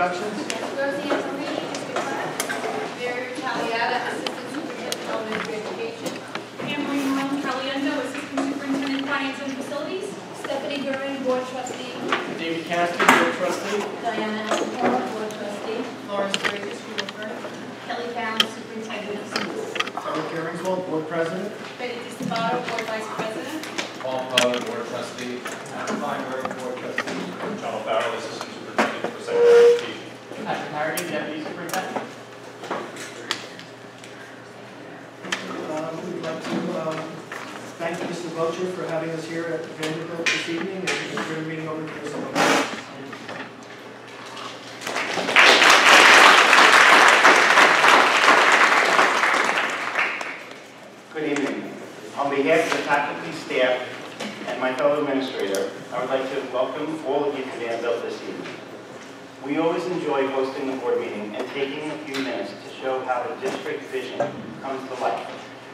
introductions? Rosie Antonini, District 5. Mary Taliata, Assistant Superintendent, Elementary Education. Anne-Marie Malone Caliendo, Assistant Superintendent, Finance and Facilities. Stephanie Duran, Board Trustee. David Caston, Board Trustee. Diana Allen, Board Trustee. Laura Sturgis, School of Birth. Kelly Fallon, Superintendent of Schools. Robert Carrington, Board President. Betty DiSabato, Board Vice President. Paul Poe, Board Trustee. Adam Feinberg, Board Trustee. Donald Farrell, Assistant Superintendent for Secondary Education. Patrick Harrigan, Deputy Superintendent. We'd like to thank Mr. Butcher for having us here at Vanderbilt this evening and for the meeting over to this morning. Good evening. On behalf of the faculty, staff, and my fellow administrator, I would like to welcome all of you to Vanderbilt this evening. We always enjoy hosting the board meeting and taking a few minutes to show how the district vision comes to life,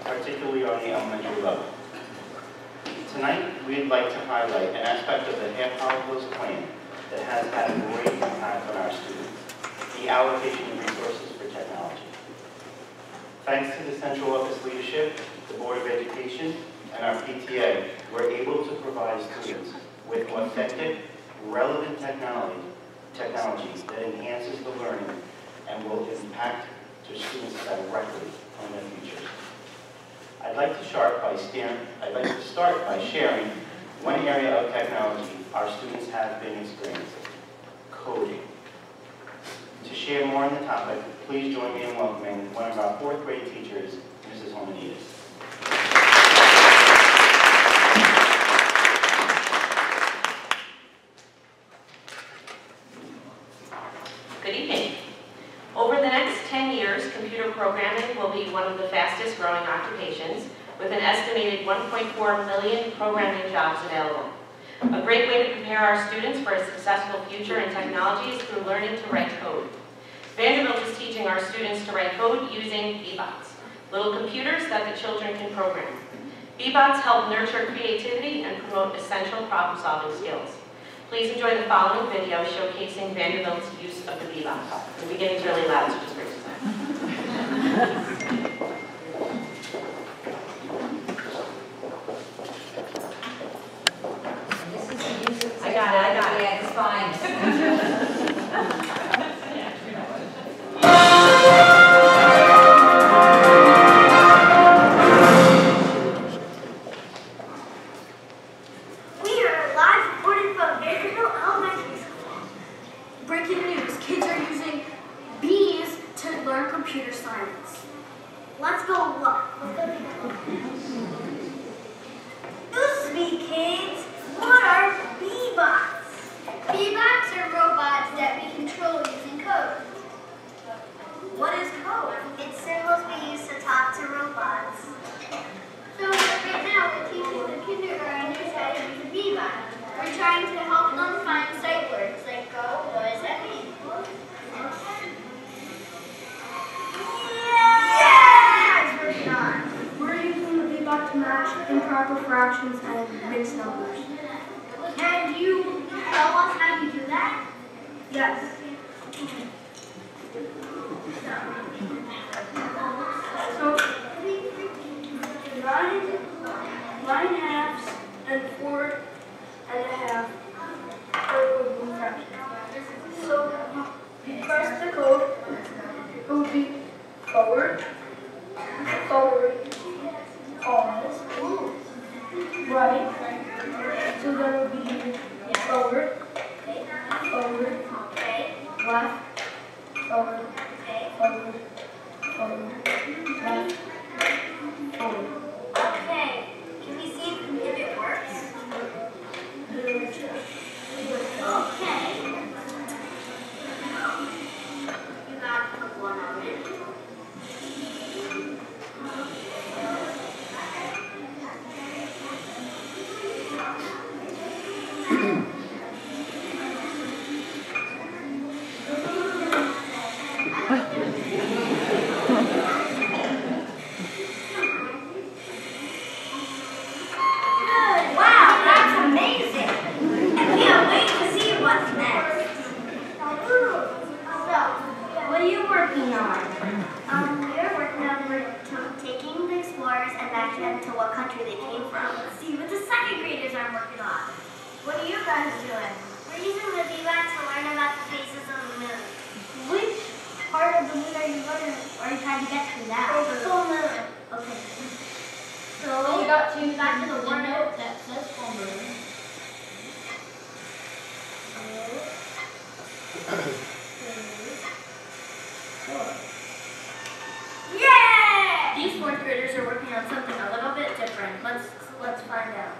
particularly on the elementary level. Tonight, we'd like to highlight an aspect of the Half Hollow Hills plan that has had a great impact on our students, the allocation of resources for technology. Thanks to the central office leadership, the Board of Education, and our PTA, we're able to provide students with authentic, relevant technologies that enhances the learning and will impact their students directly on their futures. I'd like to start by sharing one area of technology our students have been experiencing, coding. To share more on the topic, please join me in welcoming one of our fourth grade teachers, Mrs. Homenides. Good evening. Over the next 10 years, computer programming will be one of the fastest growing occupations, with an estimated 1.4 million programming jobs available. A great way to prepare our students for a successful future in technology is through learning to write code. Vanderbilt is teaching our students to write code using Beebots, little computers that the children can program. Beebots help nurture creativity and promote essential problem-solving skills. Please enjoy the following video showcasing Vanderbilt's use of the Beebot. The beginning's really loud, so just raise your hand. I got it. Yeah, it's fine. you got to the one note that says phone room. Yeah! These fourth graders are working on something a little bit different. Let's find out.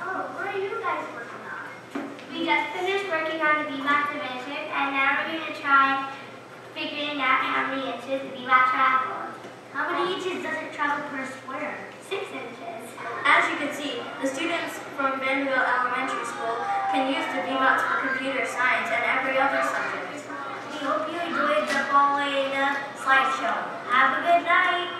Oh, what are you guys working on? We just finished working on the Beebots dimension, and now we're going to try figuring out how many inches the Beebot travels. How many inches does it travel per square? 6 inches. As you can see, the students from Vanderbilt Elementary School can use the Beebots for computer science and every other subject. We hope you enjoyed the following slideshow. Have a good night.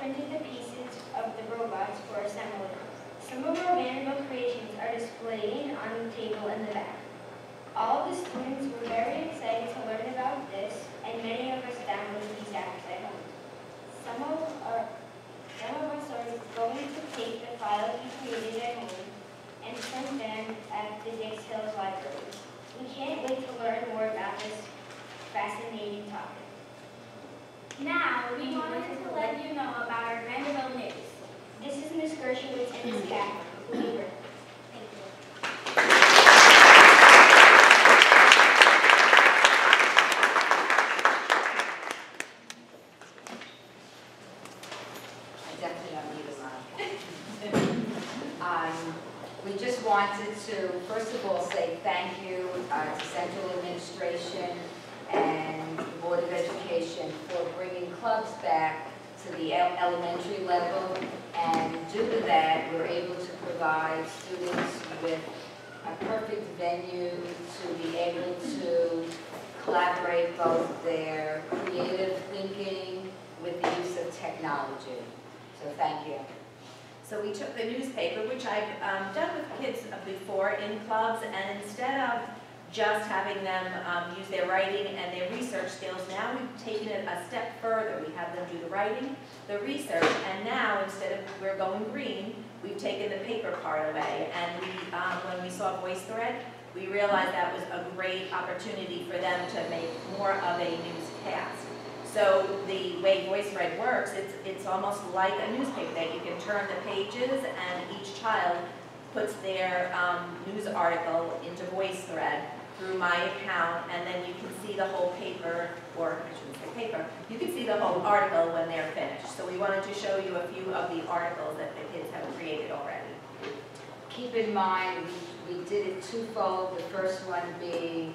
Printed the pieces of the robots for assembly. violently created their name and sent them at the Dix Hills Library. We can't wait to learn more about this fascinating topic. Now, we wanted to let you know about our Vanderbilt news. This is Ms. Gershowitz and Ms. Cameron. Thank you. I definitely don't need a lot. We just wanted to, first of all, say thank you to Central Administration and the Board of Education for bringing clubs back to the elementary level, and due to that, we're able to provide students with a perfect venue to be able to collaborate both their creative thinking with the use of technology. So thank you. So we took the newspaper, which I've done with kids before in clubs, and instead of just having them use their writing and their research skills, now we've taken it a step further. We have them do the writing, the research, and now instead of we're going green, we've taken the paper part away. And we, when we saw VoiceThread, we realized that was a great opportunity for them to make more of a newscast. So the way VoiceThread works, it's almost like a newspaper that you can turn the pages and each child puts their news article into VoiceThread through my account, and then you can see the whole paper, or I shouldn't say paper, you can see the whole article when they're finished. So we wanted to show you a few of the articles that the kids have created already. Keep in mind, we did it twofold. The first one being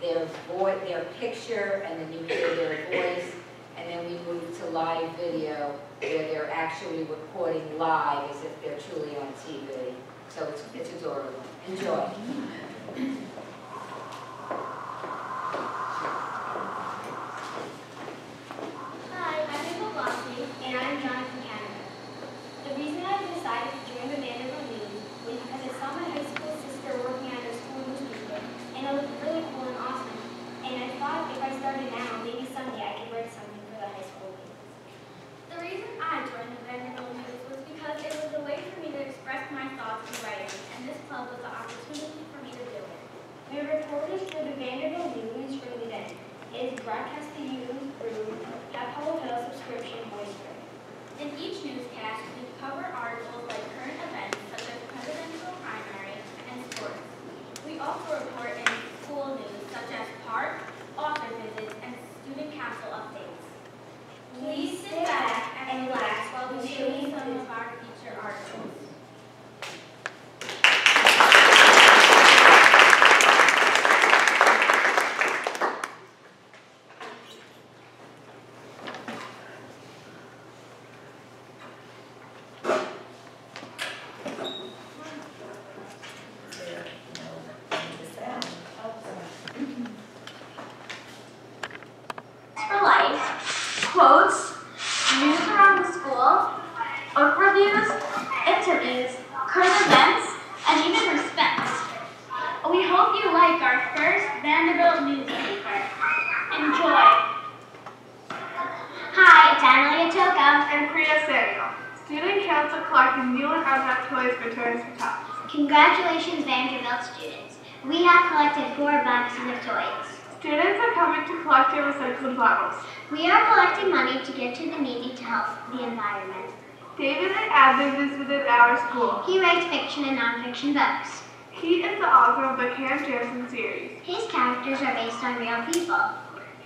their voice, their picture, and then you hear their voice, and then we moved to live video where they're actually recording live as if they're truly on TV. So it's adorable. Enjoy.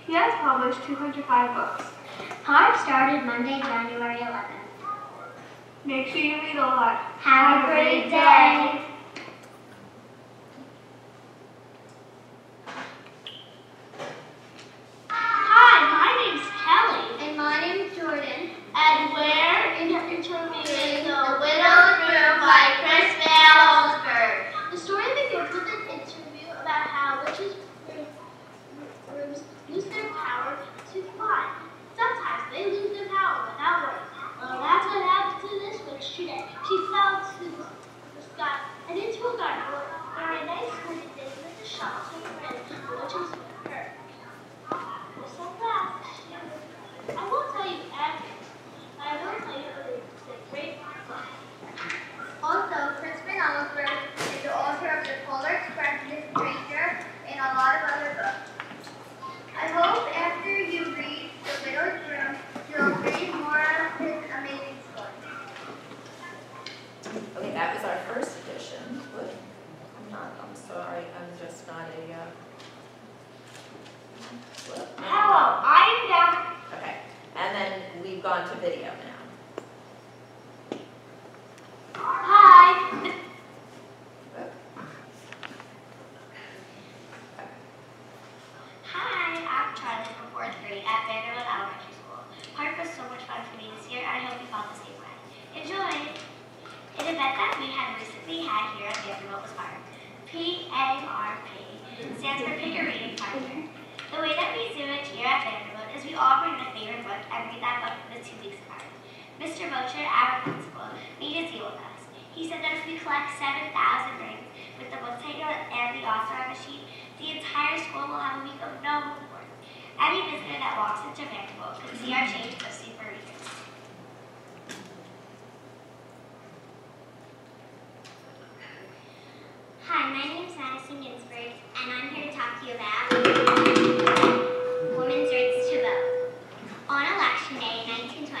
He has published 205 books. P.A.R.P. started Monday, January 11th. Make sure you read a lot. Have a great day! Hi, my name's Kelly. And my name's Jordan. And we're interviewing The Widow's Room by Chris Van Allsburg. The story begins with an interview about how witches use their power to fly. Sometimes they lose their power without words. Well, that's what happened to this witch today. She fell to the sky and into a garden where a nice woman did with a shovel to prevent the witches from her. So fast, I won't tell you everything. I will tell you the great plot. Okay, that was our first edition. Whoop. I'm sorry, I'm just not a, whoop. Hello, I'm back. Okay, and then we've gone to video now. Hi. Whoop. Hi, I'm Charlie from 4th grade at Vanderbilt Elementary School. P.A.R.P. was so much fun for me this year, I hope you felt the same way. Enjoy! An event that we had recently had here at Vanderbilt was P.A.R.P. P-A-R-P stands for Pick a Reading Partner. The way that we do it here at Vanderbilt is we all bring a favorite book and read that book for the 2 weeks apart. Mr. Bocher, our principal, made a deal with us. He said that if we collect 7,000 rings with the book title and the author on the sheet, the entire school will have a week of no homework. Any visitor that walks into Vanderbilt can see our change of super readers. Hi, my name is Madison Ginsburg, and I'm here to talk to you about women's rights to vote. On Election Day in 1920,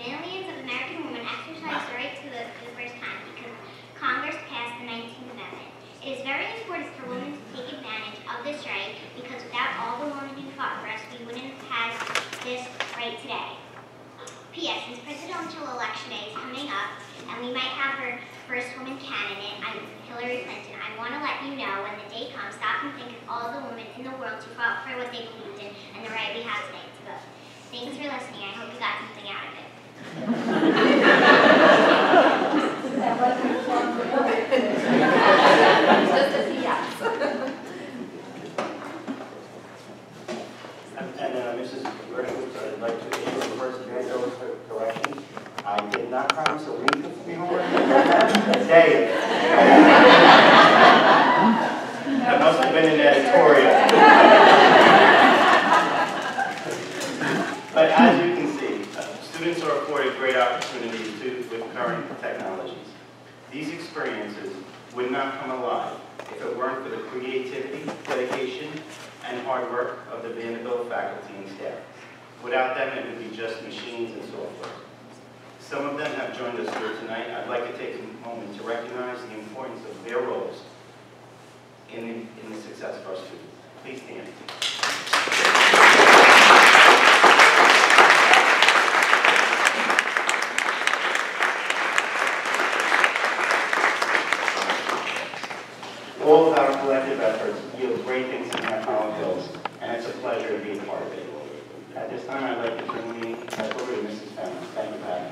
millions of American women exercised the right to vote for the first time because Congress passed the 19th Amendment. It is very important for women to take advantage of this right because without all the women who fought for us, we wouldn't have this right today. P.S. Since presidential election day is coming up, and we might have our first woman candidate, Hillary Clinton, I want to let you know when the day comes, stop and think of all the women in the world who fought for what they believed in and the right we have today to vote. Thanks for listening. I hope you got something out of it. Just a P.S. And Mrs. Gershwitz, I'd like to give the first Vanderbilt correction. I did not promise a week of free homework. A day. That must have been an editorial. But as you can see, students are afforded great opportunities too with current technologies. These experiences would not come alive if it weren't for the creativity, dedication, and hard work of the Vanderbilt faculty and staff. Without them, it would be just machines and software. Some of them have joined us here tonight. I'd like to take a moment to recognize the importance of their roles in the success of our students. Please stand. All of our collective efforts yield great things in Half Hollow Hills, and it's a pleasure to be a part of it. At this time, I'd like to turn the meeting back over to Mrs. Fallon. Thank you, Pat.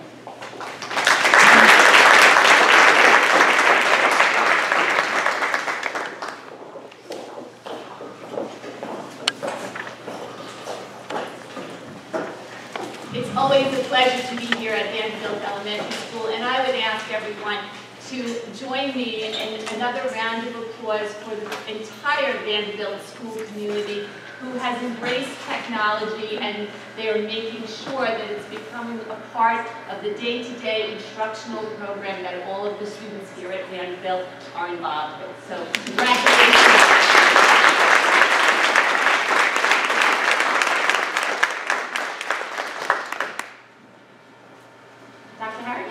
It's always a pleasure to be here at Vanderbilt Elementary School, and I would ask everyone to join me in another round of applause for the entire Vanderbilt school community who has embraced technology, and they are making sure that it's becoming a part of the day-to-day instructional program that all of the students here at Vanderbilt are involved with. So congratulations. Dr. Hardy?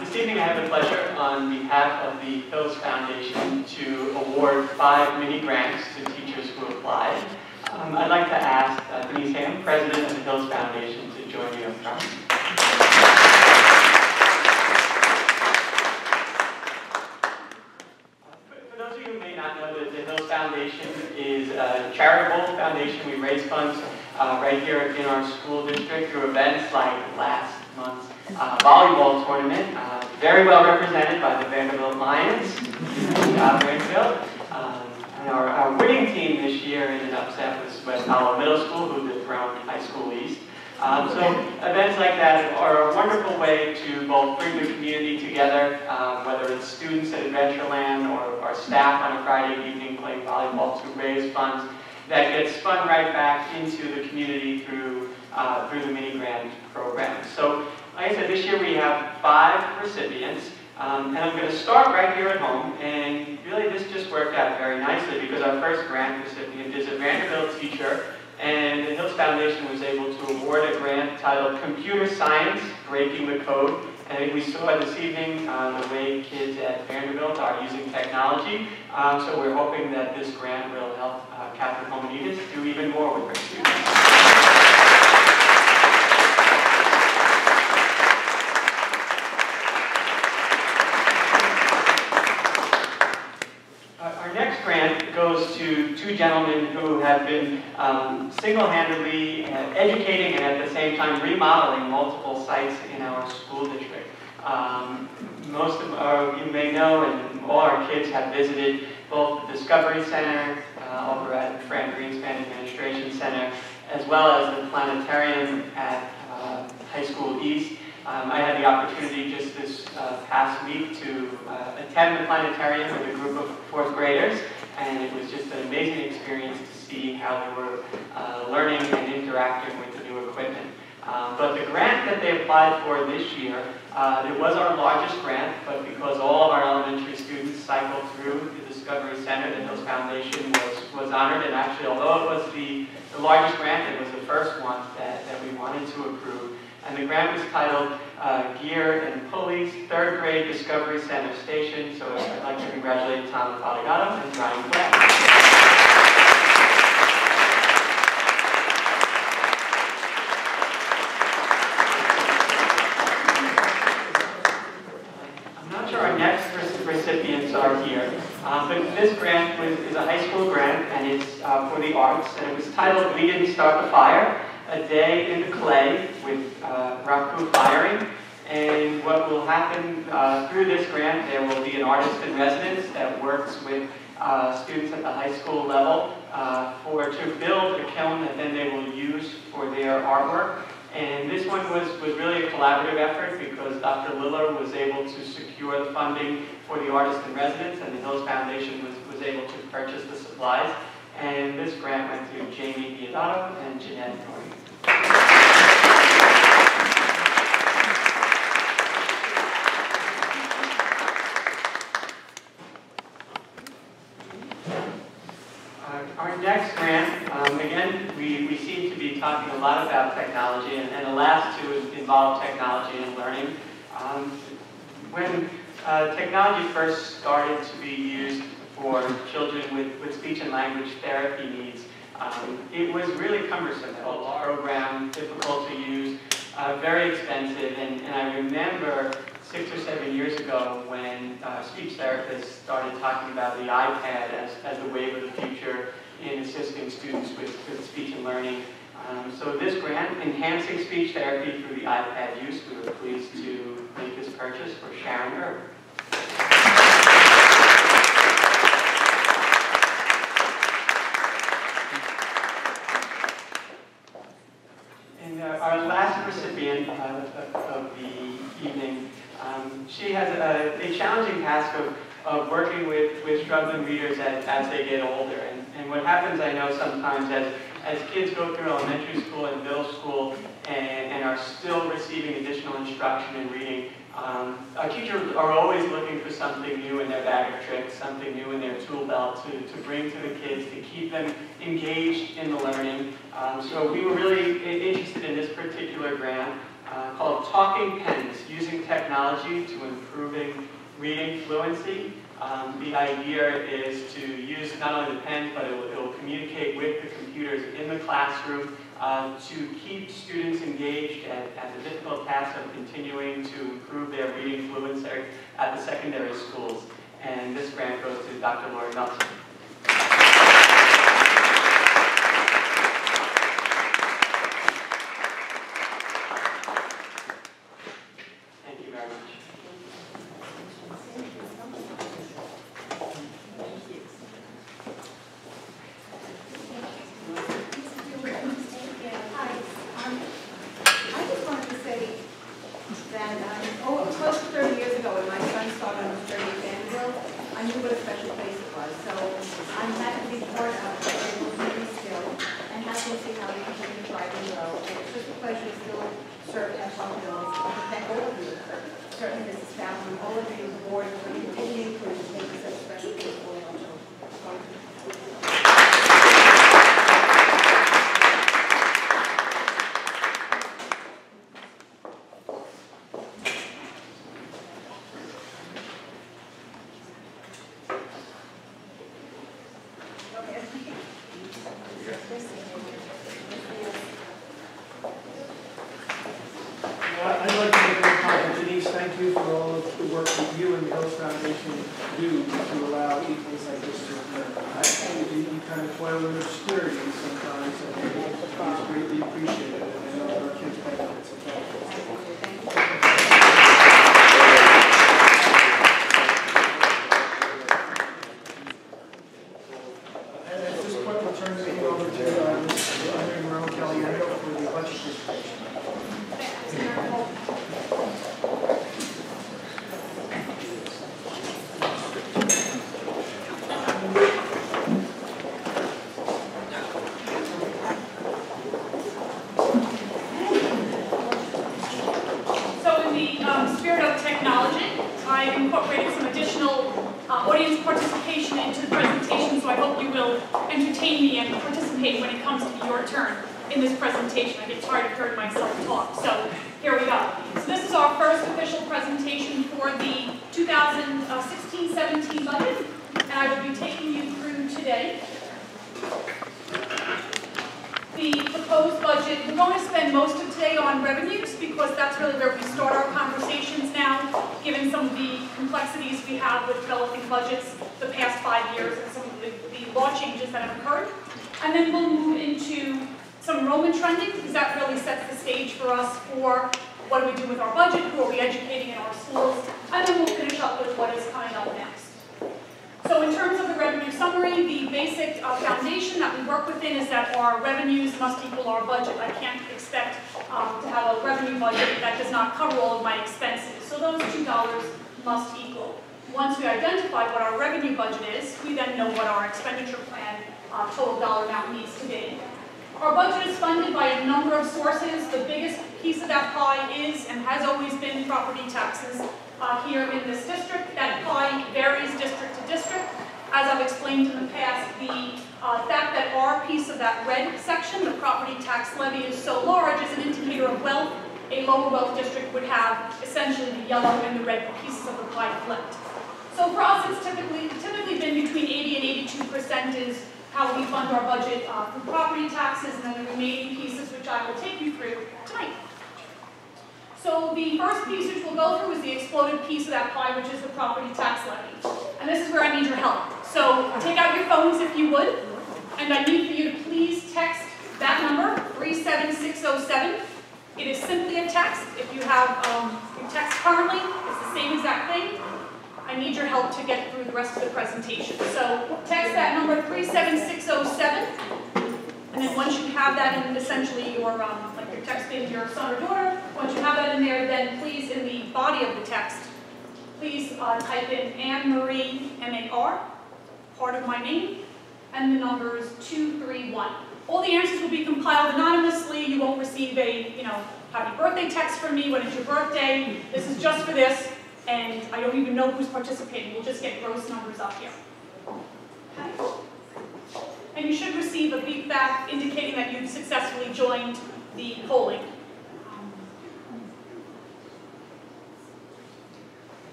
This evening I have the pleasure on behalf of the Hills Foundation to award 5 mini grants to teachers who applied. I'd like to ask Denise Cameron, President of the Hills Foundation, to join me up front. For those of you who may not know, the Hills Foundation is a charitable foundation. We raise funds right here in our school district through events like last month's volleyball tournament, very well represented by the Vanderbilt Lions and our winning team this year in an upset with West Hollow Middle School, who dethroned High School East. So events like that are a wonderful way to both bring the community together, whether it's students at Adventureland or our staff on a Friday evening playing volleyball to raise funds that gets spun right back into the community through the mini grant program. So like I said, this year we have 5 recipients. And I'm going to start right here at home, and really this just worked out very nicely because our first grant recipient is a Vanderbilt teacher, and the Hills Foundation was able to award a grant titled Computer Science, Breaking the Code. And I think we saw this evening the way kids at Vanderbilt are using technology, so we're hoping that this grant will help Catholic Hominitas do even more with their students. Goes to two gentlemen who have been single-handedly educating and at the same time remodeling multiple sites in our school district. Most of you may know, and all our kids have visited both the Discovery Center over at Frank Greenspan Administration Center, as well as the Planetarium at High School East. I had the opportunity just this past week to attend the Planetarium with a group of fourth graders, and it was just an amazing experience to see how they were learning and interacting with the new equipment. But the grant that they applied for this year, it was our largest grant, but because all of our elementary students cycled through the Discovery Center, the Hills Foundation was honored, and actually, although it was the largest grant, it was the first one that we wanted to approve. And the grant was titled Gear and Pulleys, Third Grade Discovery Center Station. So I'd like to congratulate Tom Adegato and Ryan Glenn. I'm not sure our next recipients are here, but this grant is a high school grant, and it's for the arts. And it was titled We Didn't Start the Fire, a day in the clay with Raku firing. And what will happen through this grant, there will be an artist in residence that works with students at the high school level to build a kiln that then they will use for their artwork. And this one was really a collaborative effort because Dr. Liller was able to secure the funding for the artist in residence, and the Hills Foundation was able to purchase the supplies. And this grant went through Jamie Diodato and Jeanette Norton. Our next grant, again, we seem to be talking a lot about technology, and the last two involve technology and learning. When technology first started to be used for children with speech and language therapy needs, it was really cumbersome. It was a program, difficult to use, very expensive, and I remember 6 or 7 years ago when speech therapists started talking about the iPad as the wave of the future in assisting students with speech and learning. So this grant, Enhancing Speech Therapy Through the iPad Use, we were pleased to make this purchase for Sharon Gerber. Our last recipient of the evening, she has a challenging task of working with struggling readers as they get older. And what happens, I know, sometimes as kids go through elementary school and middle school and are still receiving additional instruction in reading, our teachers are always looking for something new in their bag of tricks, something new in their tool belt to bring to the kids to keep them engaged in the learning. So we were really interested in this particular grant called Talking Pens, Using Technology to Improving Reading Fluency. The idea is to use not only the pen, but it will communicate with the computers in the classroom to keep students engaged at the difficult task of continuing to improve their reading fluency at the secondary schools. And this grant goes to Dr. Lori Nelson. It's just a pleasure to still serve at High School West and thank all of you for certainly Mrs. Fallon, all of you, the board, for continuing to make such special people.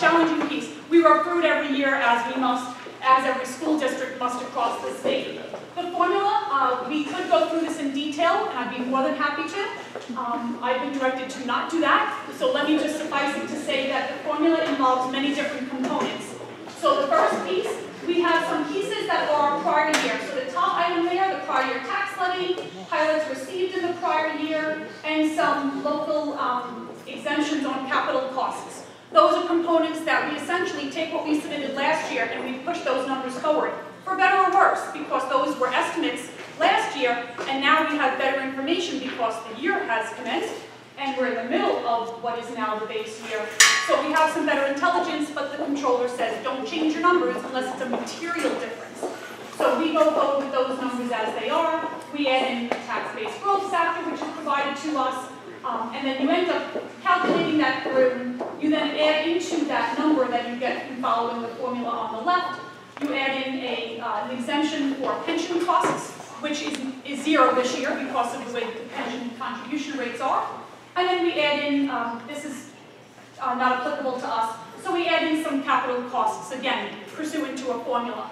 Challenging piece. We recruit every year, as every school district must across the state. The formula, we could go through this in detail, and I'd be more than happy to. I've been directed to not do that, so let me just suffice it to say that the formula involves many different components. So the first piece, we have some pieces that are prior year. So the top item there, the prior year tax levy, pilots received in the prior year, and some local exemptions on capital costs. Those are components that we essentially take what we submitted last year and we push those numbers forward, for better or worse, because those were estimates last year, and now we have better information because the year has commenced, and we're in the middle of what is now the base year. So we have some better intelligence, but the controller says don't change your numbers unless it's a material difference. So we go forward with those numbers as they are. We add in the tax-based growth factor, which is provided to us, and then you end up calculating that through. You then add into that number that you get from following the formula on the left. You add in an exemption for pension costs, which is zero this year because of the way the pension contribution rates are. And then we add in, this is not applicable to us, so we add in some capital costs, again, pursuant to a formula.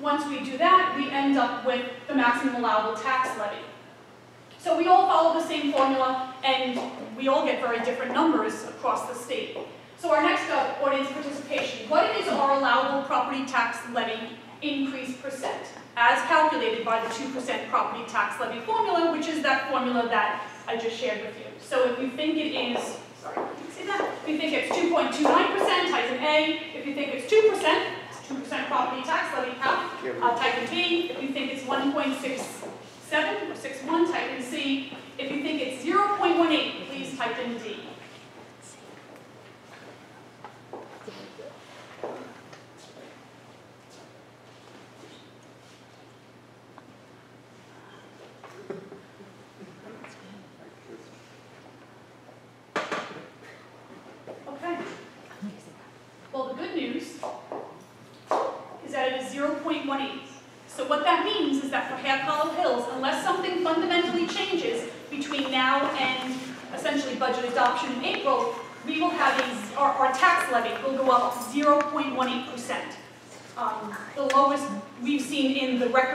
Once we do that, we end up with the maximum allowable tax levy. So we all follow the same formula, and we all get very different numbers across the state. So our next up, audience participation. What is our allowable property tax levy increase percent, as calculated by the 2% property tax levy formula, which is that formula that I just shared with you. So if you think it is, sorry, you see that? If you think it's 2.29%, type in A. If you think it's 2%, 2% property tax levy cap, type in B. If you think it's 1.67 or 61, type in C. If you think it's 0.18, please type in D.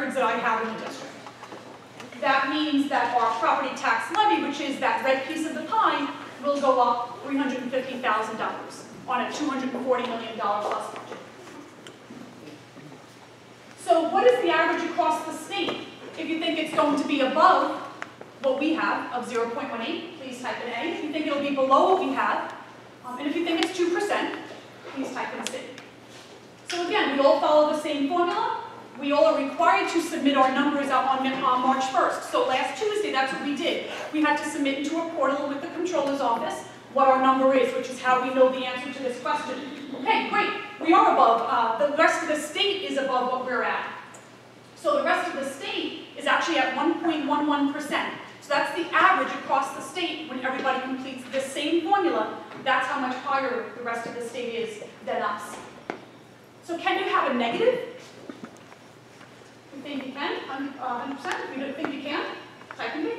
That I have in the district. That means that our property tax levy, which is that red piece of the pie, will go up $350,000 on a $240 million plus budget. So what is the average across the state? If you think it's going to be above what we have of 0.18, please type in A. If you think it'll be below what we have, and if you think it's 2%, please type in C. So again, we all follow the same formula. We all are required to submit our numbers out on March 1st. So last Tuesday, that's what we did. We had to submit into a portal with the controller's office what our number is, which is how we know the answer to this question. Okay, great. We are above. The rest of the state is above what we're at. So the rest of the state is actually at 1.11%. So that's the average across the state when everybody completes this same formula. That's how much higher the rest of the state is than us. So can you have a negative? You think you can? 100%? If you don't think you can, type in B.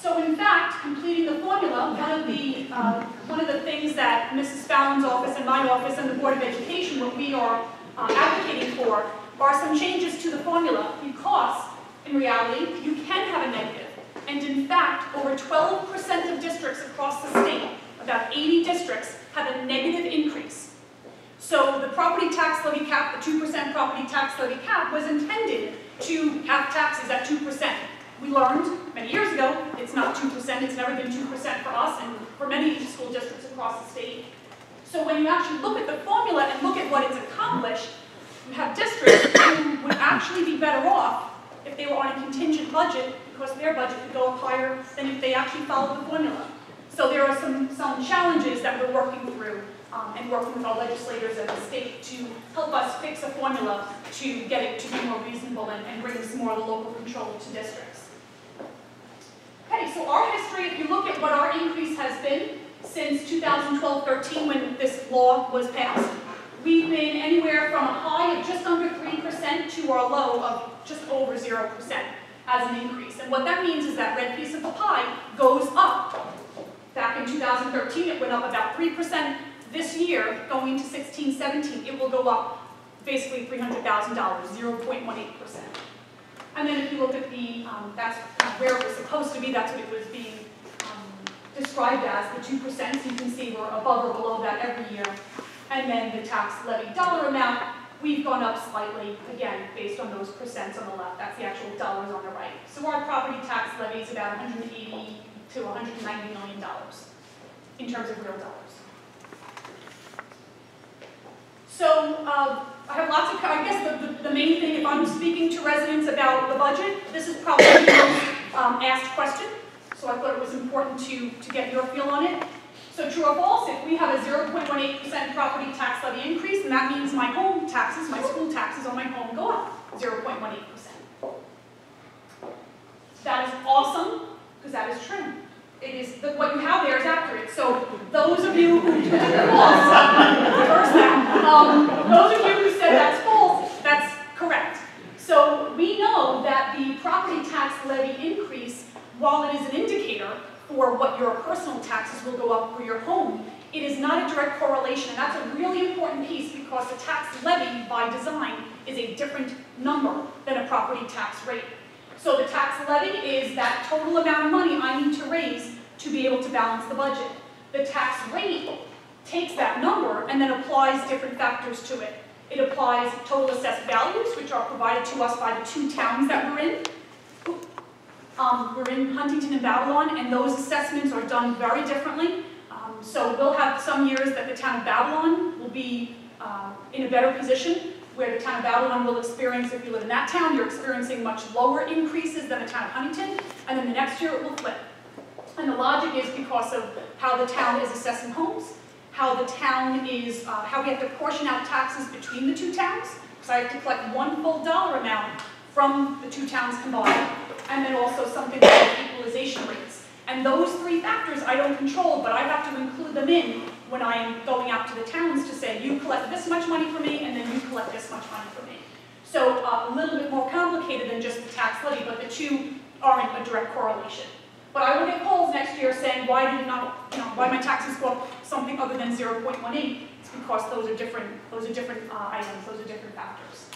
So in fact, completing the formula, one of the things that Mrs. Fallon's office and my office and the Board of Education, what we are advocating for, are some changes to the formula because, in reality, you can have a negative. And in fact, over 12% of districts across the state, about 80 districts, have a negative increase. So the property tax levy cap, the 2% property tax levy cap, was intended to cap taxes at 2%. We learned many years ago it's not 2%, it's never been 2% for us and for many school districts across the state. So when you actually look at the formula and look at what it's accomplished, you have districts who would actually be better off if they were on a contingent budget because their budget could go up higher than if they actually followed the formula. So there are some challenges that we're working through. And working with our legislators at the state to help us fix a formula to get it to be more reasonable and bring some more of the local control to districts. Okay, so our history, if you look at what our increase has been since 2012-13 when this law was passed, we've been anywhere from a high of just under 3% to our low of just over 0% as an increase. And what that means is that red piece of the pie goes up. Back in 2013, it went up about 3%. This year, going to 16-17, it will go up basically $300,000, 0.18%. And then if you look at the, that's where it was supposed to be, that's what it was being described as, the 2%, so you can see we're above or below that every year. And then the tax levy dollar amount, we've gone up slightly, again, based on those percents on the left. That's the actual dollars on the right. So our property tax levy is about $180 to $190 million in terms of real dollars. So I have lots of, I guess the main thing, if I'm speaking to residents about the budget, this is probably the most asked question. So I thought it was important to get your feel on it. So true or false, if we have a 0.18% property tax levy increase, then that means my home taxes, my school taxes on my home go up 0.18%. That is awesome, because that is true. It is, what you have there is accurate. So those of you who said that's false, that's correct. So we know that the property tax levy increase, while it is an indicator for what your personal taxes will go up for your home, it is not a direct correlation. And that's a really important piece, because the tax levy by design is a different number than a property tax rate. So the tax levy is that total amount of money I need to raise to be able to balance the budget. The tax rate takes that number and then applies different factors to it. It applies total assessed values, which are provided to us by the two towns that we're in. We're in Huntington and Babylon, and those assessments are done very differently. So we'll have some years that the town of Babylon will be in a better position, where the town of Babylon will experience, if you live in that town, you're experiencing much lower increases than the town of Huntington, and then the next year it will flip. And the logic is because of how the town is assessing homes, how the town is, how we have to portion out taxes between the two towns, so I have to collect one full dollar amount from the two towns combined, and then also something like equalization rates. And those three factors I don't control, but I have to include them in when I am going out to the towns to say, you collect this much money for me, and then you collect this much money for me. So a little bit more complicated than just the tax levy, but the two aren't a direct correlation. But I will get polls next year saying, why did not, why my taxes go up something other than 0.18? It's because those are different items, those are different factors.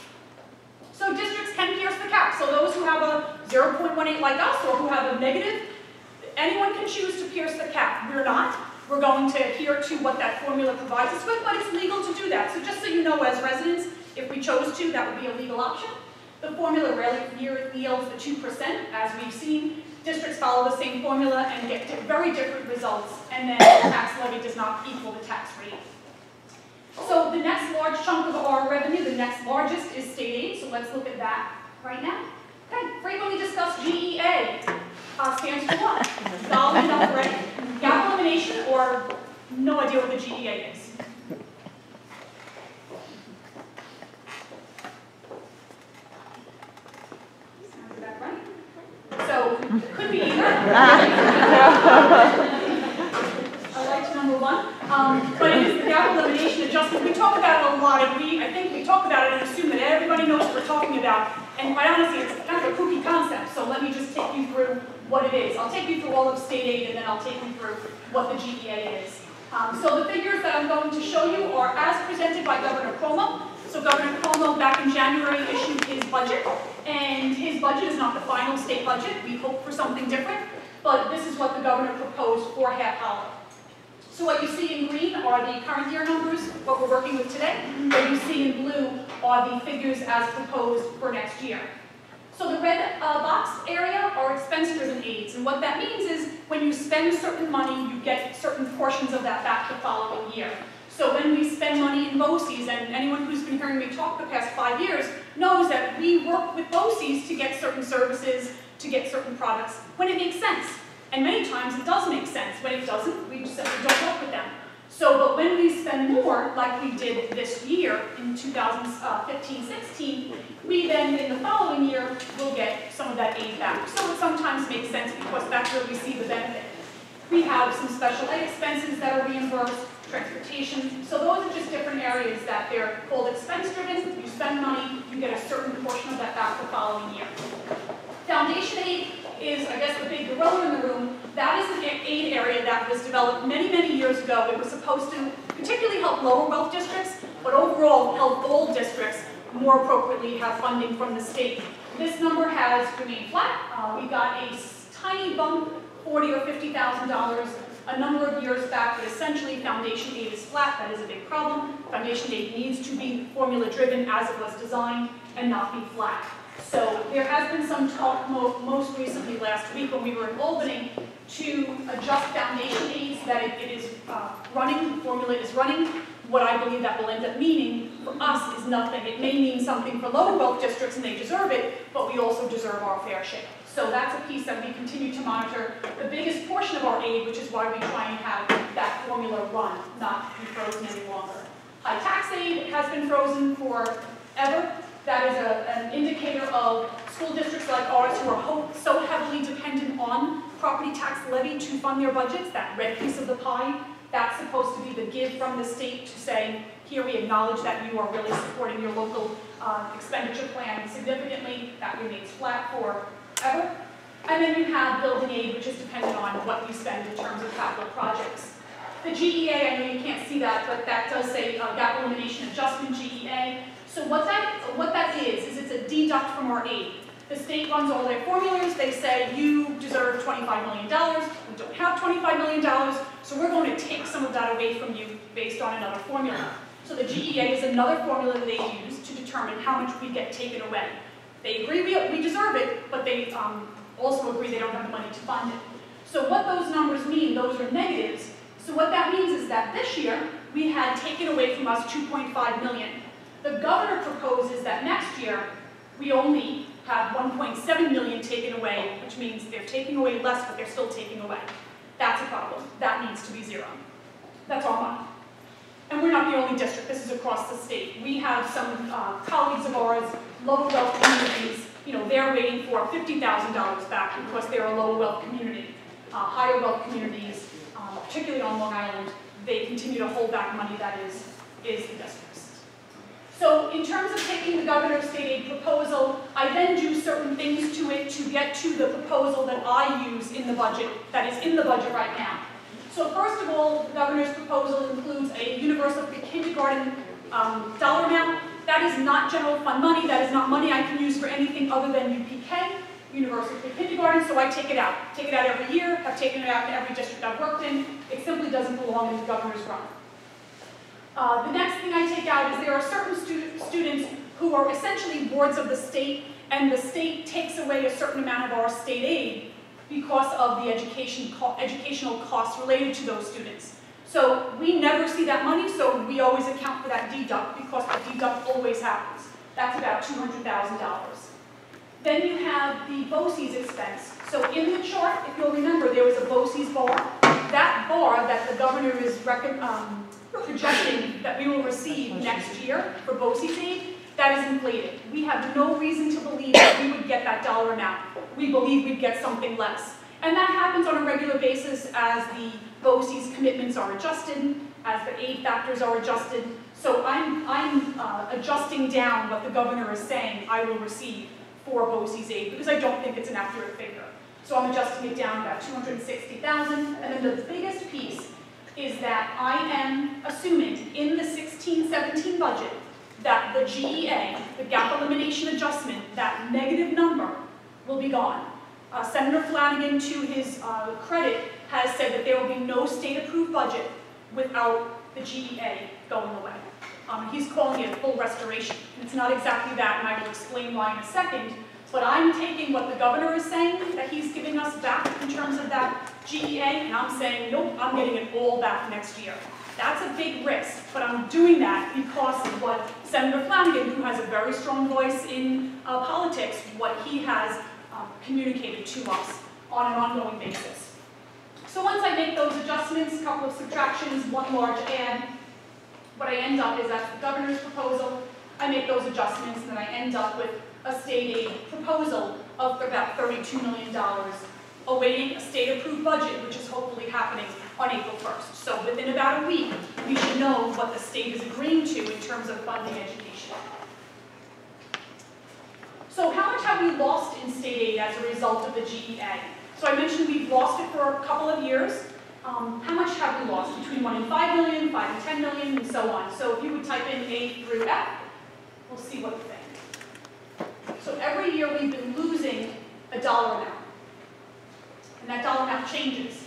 So districts can pierce the cap. So those who have a 0.18 like us, or who have a negative, anyone can choose to pierce the cap. We're not. We're going to adhere to what that formula provides us with, but it's legal to do that. So just so you know, as residents, if we chose to, that would be a legal option. The formula rarely yields the 2%, as we've seen. Districts follow the same formula and get very different results, and then the tax levy does not equal the tax rate. So the next large chunk of our revenue, the next largest, is state aid, so let's look at that right now. Okay, frequently discussed GEA stands for what? Dollar enough. Gap elimination, or no idea what the GEA is? Sounds about right. So, could be either. I liked number one. But it is the gap elimination adjustment. We talk about it a lot, and I think we talk about it and assume that everybody knows what we're talking about. And quite honestly, it's kind of a kooky concept, so let me just take you through what it is. I'll take you through all of state aid, and then I'll take you through what the GEA is. So the figures that I'm going to show you are as presented by Governor Cuomo. So Governor Cuomo, back in January, issued his budget, and his budget is not the final state budget. We hope for something different, but this is what the governor proposed for Half Hollow. So what you see in green are the current year numbers, what we're working with today. What you see in blue are the figures as proposed for next year. So the red box area are expenses and aids, and what that means is when you spend certain money, you get certain portions of that back the following year. So when we spend money in BOCES, and anyone who's been hearing me talk the past 5 years knows that we work with BOCES to get certain services, to get certain products, when it makes sense. And many times it does make sense. When it doesn't, we just don't work with them. So, but when we spend more, like we did this year in 2015-16, we then, in the following year, will get some of that aid back. So it sometimes makes sense because that's where we see the benefit. We have some special aid expenses that are reimbursed, transportation. So those are just different areas that they're called expense-driven. You spend money, you get a certain portion of that back the following year. Foundation aid is, I guess, the big gorilla in the room. That is an aid area that was developed many, many years ago. It was supposed to particularly help lower wealth districts, but overall help all districts more appropriately have funding from the state. This number has remained flat. We got a tiny bump, $40,000 or $50,000 a number of years back, but essentially foundation aid is flat. That is a big problem. Foundation aid needs to be formula-driven as it was designed and not be flat. So there has been some talk most recently last week when we were in Albany to adjust foundation aid so that the formula is running. What I believe that will end up meaning for us is nothing. It may mean something for lower wealth districts and they deserve it, but we also deserve our fair share. So that's a piece that we continue to monitor. The biggest portion of our aid, which is why we try and have that formula run, not be frozen any longer. High tax aid has been frozen forever. That is an indicator of school districts like ours who are so heavily dependent on property tax levy to fund their budgets, that red piece of the pie. That's supposed to be the give from the state to say, here we acknowledge that you are really supporting your local expenditure plan significantly. That remains flat forever. And then you have building aid, which is dependent on what you spend in terms of capital projects. The GEA, I know you can't see that, but that does say gap elimination adjustment GEA. So what that is it's a deduct from our aid. The state runs all their formulas. They say you deserve $25 million. We don't have $25 million, so we're going to take some of that away from you based on another formula. So the GEA is another formula that they use to determine how much we get taken away. They agree we deserve it, but they also agree they don't have the money to fund it. So what those numbers mean, those are negatives. So what that means is that this year we had taken away from us $2.5 million. The governor proposes that next year we only have $1.7 million taken away, which means they're taking away less, but they're still taking away. That's a problem. That needs to be zero. That's our money. And we're not the only district. This is across the state. We have some colleagues of ours, low wealth communities, they're waiting for $50,000 back because they're a low wealth community. Higher wealth communities, particularly on Long Island, they continue to hold back money that is the district. So in terms of taking the governor's state aid proposal, I then do certain things to it to get to the proposal that I use in the budget, that is in the budget right now. So first of all, the governor's proposal includes a universal kindergarten dollar amount. That is not general fund money. That is not money I can use for anything other than UPK, universal kindergarten, so I take it out. Take it out every year. I've taken it out in every district I've worked in. It simply doesn't belong in the governor's realm. The next thing I take out is there are certain students who are essentially wards of the state, and the state takes away a certain amount of our state aid because of the educational costs related to those students. So we never see that money, so we always account for that deduct because the deduct always happens. That's about $200,000. Then you have the BOCES expense. So in the chart, if you'll remember, there was a BOCES bar. That bar that the governor is projecting that we will receive next year for BOCES aid, that is inflated. We have no reason to believe that we would get that dollar amount. We believe we'd get something less. And that happens on a regular basis as the BOCES commitments are adjusted, as the aid factors are adjusted. So I'm adjusting down what the governor is saying I will receive for BOCES aid because I don't think it's an accurate figure. So I'm adjusting it down about $260,000. And then the biggest piece is that I am assuming in the 16-17 budget that the GEA, the gap elimination adjustment, that negative number will be gone. Senator Flanagan, to his credit, has said that there will be no state-approved budget without the GEA going away. He's calling it a full restoration. And it's not exactly that, and I will explain why in a second, but I'm taking what the governor is saying that he's giving us back in terms of that GEA, and I'm saying, nope, I'm getting it all back next year. That's a big risk, but I'm doing that because of what Senator Flanagan, who has a very strong voice in politics, what he has communicated to us on an ongoing basis. So once I make those adjustments, a couple of subtractions, one large add, what I end up is that's the governor's proposal. I make those adjustments, and then I end up with a state aid proposal of about $32 million, awaiting a state-approved budget, which is hopefully happening on April 1st. So within about a week, we should know what the state is agreeing to in terms of funding education. So how much have we lost in state aid as a result of the GEA? So I mentioned we've lost it for a couple of years. How much have we lost? Between 1 and 5 million, 5 and 10 million, and so on. So if you would type in A through F, we'll see what you think. So every year we've been losing a dollar amount. And that dollar amount changes.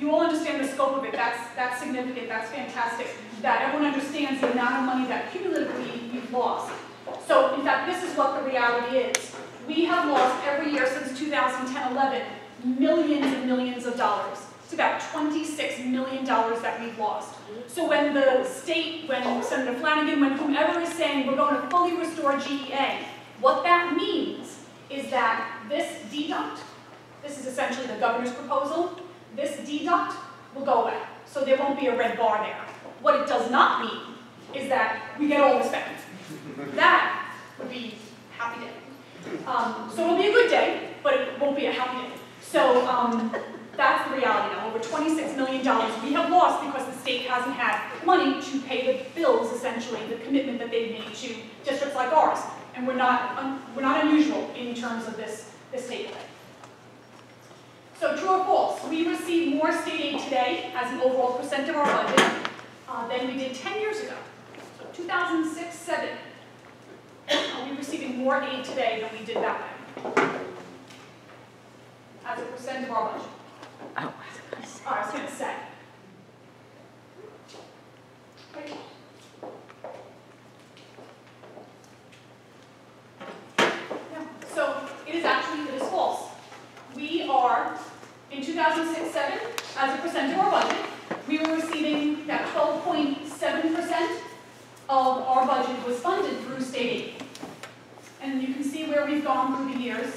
You all understand the scope of it. That's significant, that's fantastic, that everyone understands the amount of money that cumulatively we've lost. So, in fact, this is what the reality is. We have lost every year since 2010-11 millions and millions of dollars. It's about $26 million that we've lost. So when the state, when Senator Flanagan, when whomever is saying we're going to fully restore GEA, what that means is that this deduct, this is essentially the governor's proposal, this deduct will go away. So there won't be a red bar there. What it does not mean is that we get all this back. That would be a happy day. So it'll be a good day, but it won't be a happy day. So that's the reality now. Over $26 million we have lost because the state hasn't had money to pay the bills, essentially, the commitment that they've made to districts like ours. And we're not unusual in terms of this takeaway. So true or false, we receive more state aid today as an overall percent of our budget than we did 10 years ago. So 2006-07, are we receiving more aid today than we did that way? As a percent of our budget. Oh, I was going to say. Okay. Yeah. So it is false. We are, in 2006-07, as a percent of our budget, we were receiving that 12.7% of our budget was funded through state aid. And you can see where we've gone through the years.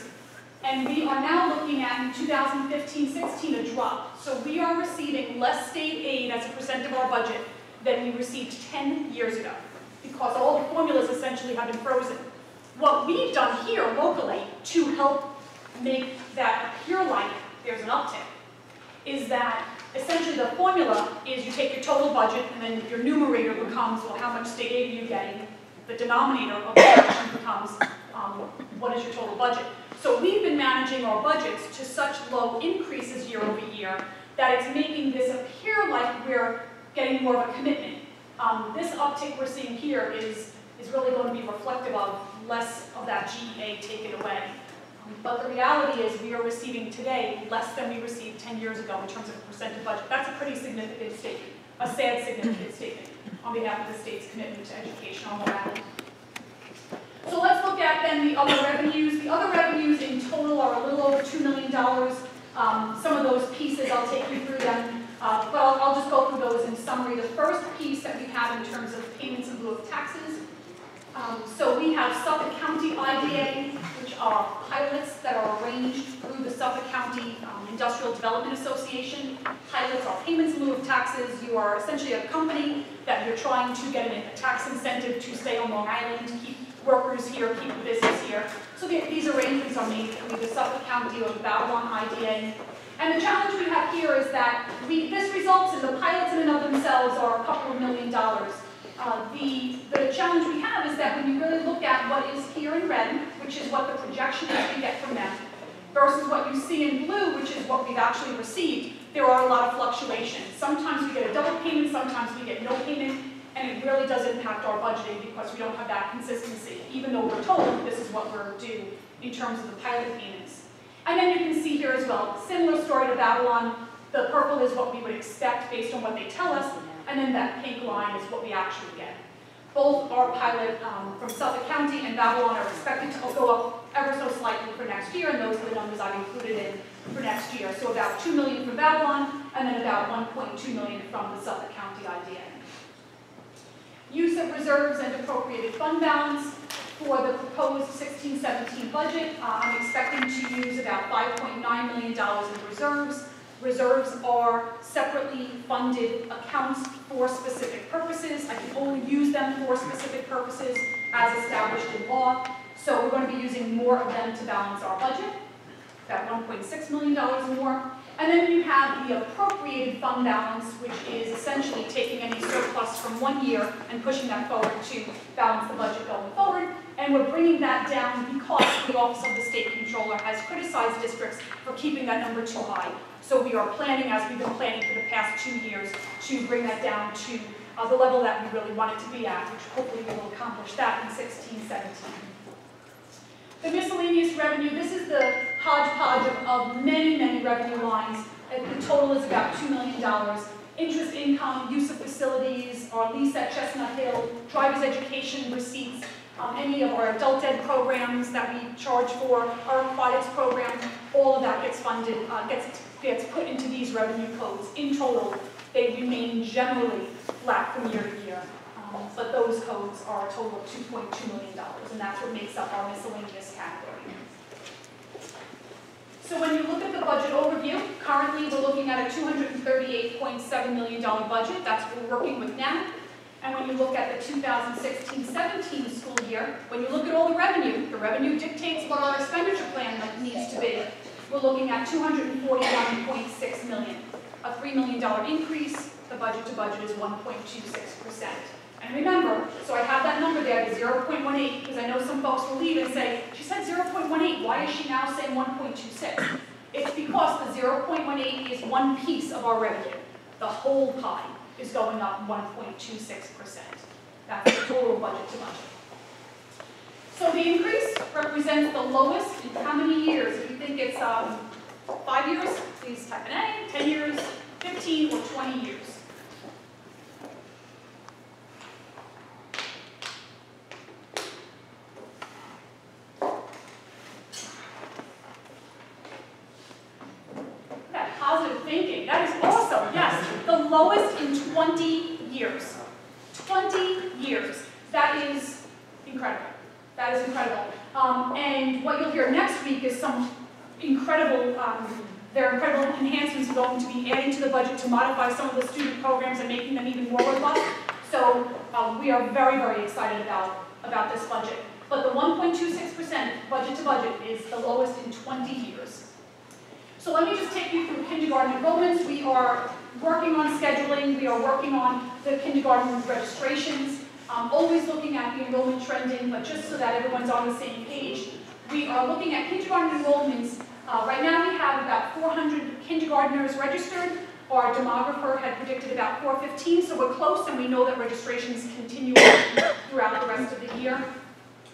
And we are now looking at, in 2015-16, a drop. So we are receiving less state aid as a percent of our budget than we received 10 years ago, because all the formulas essentially have been frozen. What we've done here locally to help make that appear like there's an uptick, is that essentially the formula is you take your total budget and then your numerator becomes, well, how much state aid are you getting? The denominator of the question becomes, what is your total budget? So we've been managing our budgets to such low increases year over year that it's making this appear like we're getting more of a commitment. This uptick we're seeing here is really going to be reflective of less of that GEA taken away. But the reality is we are receiving today less than we received 10 years ago in terms of percent of budget. That's a pretty significant statement, a sad significant statement on behalf of the state's commitment to education on Long Island. So let's look at then the other revenues. The other revenues in total are a little over $2 million. Some of those pieces, I'll take you through them, but I'll just go through those in summary. The first piece that we have in terms of payments in lieu of taxes. So we have Suffolk County IGA, which are pilots that are arranged through the Suffolk County Industrial Development Association. Pilots are payments in lieu of taxes. You are essentially a company that you're trying to get a tax incentive to stay on Long Island, keep workers here, keep the business here. So these arrangements are made through the Suffolk County or the Babylon IDA. And the challenge we have here is that this results in the pilots in and of themselves are a couple of $1 million. The challenge we have is that when you really look at what is here in red, which is what the projection is we get from them, versus what you see in blue, which is what we've actually received, there are a lot of fluctuations. Sometimes we get a double payment, sometimes we get no payment, and it really does impact our budgeting because we don't have that consistency, even though we're told this is what we're due in terms of the pilot payments. And then you can see here as well, similar story to Babylon, the purple is what we would expect based on what they tell us, and then that pink line is what we actually get. Both our pilot from Suffolk County and Babylon are expected to go up ever so slightly for next year, and those are the numbers I've included in for next year. So about $2 million from Babylon, and then about $1.2 million from the Suffolk County IDA. Use of reserves and appropriated fund balance. For the proposed 16-17 budget, I'm expecting to use about $5.9 million in reserves. Reserves are separately funded accounts for specific purposes. I can only use them for specific purposes as established in law. So we're going to be using more of them to balance our budget, about $1.6 million more. And then you have the appropriated fund balance, which is essentially taking any surplus from one year and pushing that forward to balance the budget going forward. And we're bringing that down because the Office of the State Comptroller has criticized districts for keeping that number too high. So we are planning, as we've been planning for the past 2 years, to bring that down to the level that we really want it to be at, which hopefully we will accomplish that in 16-17. The miscellaneous revenue, this is the hodgepodge of many, many revenue lines. The total is about $2 million. Interest income, use of facilities, our lease at Chestnut Hill, driver's education receipts, any of our adult ed programs that we charge for, our aquatics program, all of that gets funded, gets put into these revenue codes. In total, they remain generally flat from year to year. But those codes are a total of $2.2 million, and that's what makes up our miscellaneous category. So when you look at the budget overview, currently we're looking at a $238.7 million budget. That's what we're working with now. And when you look at the 2016-17 school year, when you look at all the revenue dictates what our expenditure plan needs to be. We're looking at $241.6 million, a $3 million increase. The budget to budget is 1.26%. And remember, so I have that number there, 0.18, because I know some folks will leave and say, she said 0.18, why is she now saying 1.26? It's because the 0.18 is one piece of our revenue. The whole pie is going up 1.26%. That's the total budget to budget. So the increase represents the lowest in how many years? If you think it's 5 years, please type an A, 10 years, 15 or 20 years. There are incredible enhancements going to be adding to the budget to modify some of the student programs and making them even more robust. So we are very, very excited about this budget. But the 1.26% budget to budget is the lowest in 20 years. So let me just take you through kindergarten enrollments. We are working on scheduling. We are working on the kindergarten registrations. Always looking at the enrollment trending, but just so that everyone's on the same page. We are looking at kindergarten enrollments. Right now we have about 400 kindergartners registered. Our demographer had predicted about 415, so we're close, and we know that registrations continue throughout the rest of the year.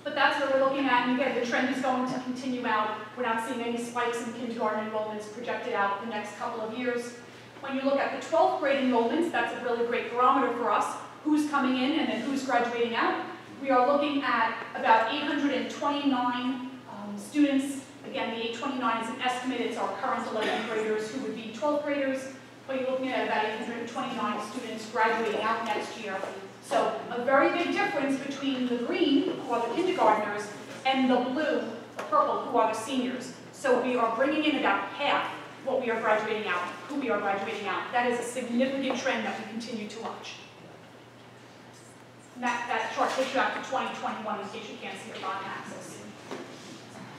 But that's what we're looking at, and again, the trend is going to continue out. We're not seeing any spikes in kindergarten enrollments projected out the next couple of years. When you look at the 12th grade enrollments, that's a really great barometer for us, who's coming in and then who's graduating out. We are looking at about 829 students. Again, the 829 is an estimate. It's our current 11th graders who would be 12th graders. But you're looking at about 829 students graduating out next year. So a very big difference between the green, who are the kindergartners, and the blue, the purple, who are the seniors. So we are bringing in about half what we are graduating out, who we are graduating out. That is a significant trend that we continue to watch. And that chart takes you out to 2021 in case you can't see it on Access.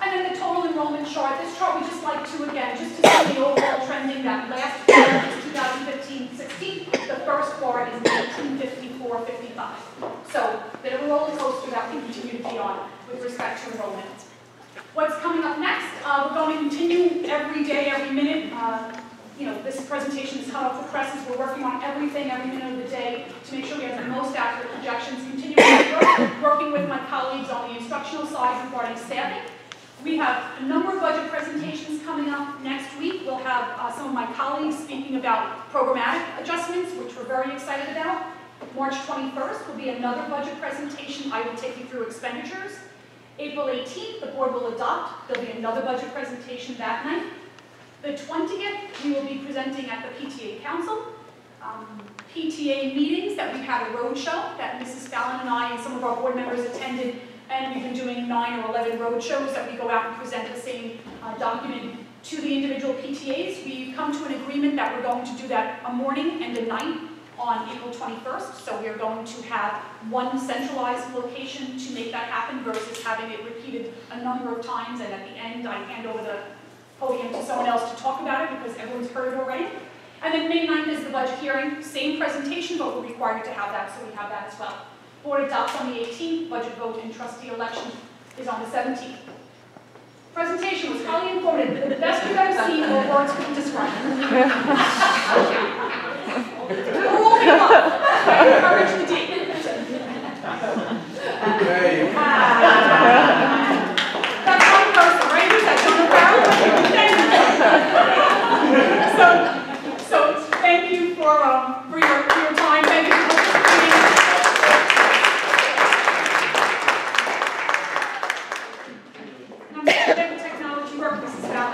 And then the total enrollment chart. This chart we just like to, again, just to see the overall trending that last year is 2015-16. The first bar is 1954-55. So the roller coaster that we continue to be on with respect to enrollment. What's coming up next? We're going to continue every day, every minute. You know, this presentation is hot off the presses. We're working on everything every minute of the day to make sure we have the most accurate projections. Continuing work, working with my colleagues on the instructional side regarding staffing. We have a number of budget presentations coming up next week. We'll have some of my colleagues speaking about programmatic adjustments, which we're very excited about. March 21st will be another budget presentation. I will take you through expenditures. April 18th, the board will adopt. There'll be another budget presentation that night. The 20th, we will be presenting at the PTA Council. PTA meetings that we've had a roadshow that Mrs. Fallon and I and some of our board members attended. And we've been doing 9 or 11 road shows that we go out and present the same document to the individual PTAs. We've come to an agreement that we're going to do that a morning and a night, on April 21st, so we are going to have one centralized location to make that happen versus having it repeated a number of times, and at the end I hand over the podium to someone else to talk about it because everyone's heard it already. And then May 9th is the budget hearing, same presentation, but we're required to have that, so we have that as well. Board adopts on the 18th, budget vote and trustee election is on the 17th. Presentation was highly informative, but the best we've ever seen where words couldn't describe it. That's one person, right? Is that John Brown? So thank you for your time. Thank you for participating. I'm going to make the technology work. This is about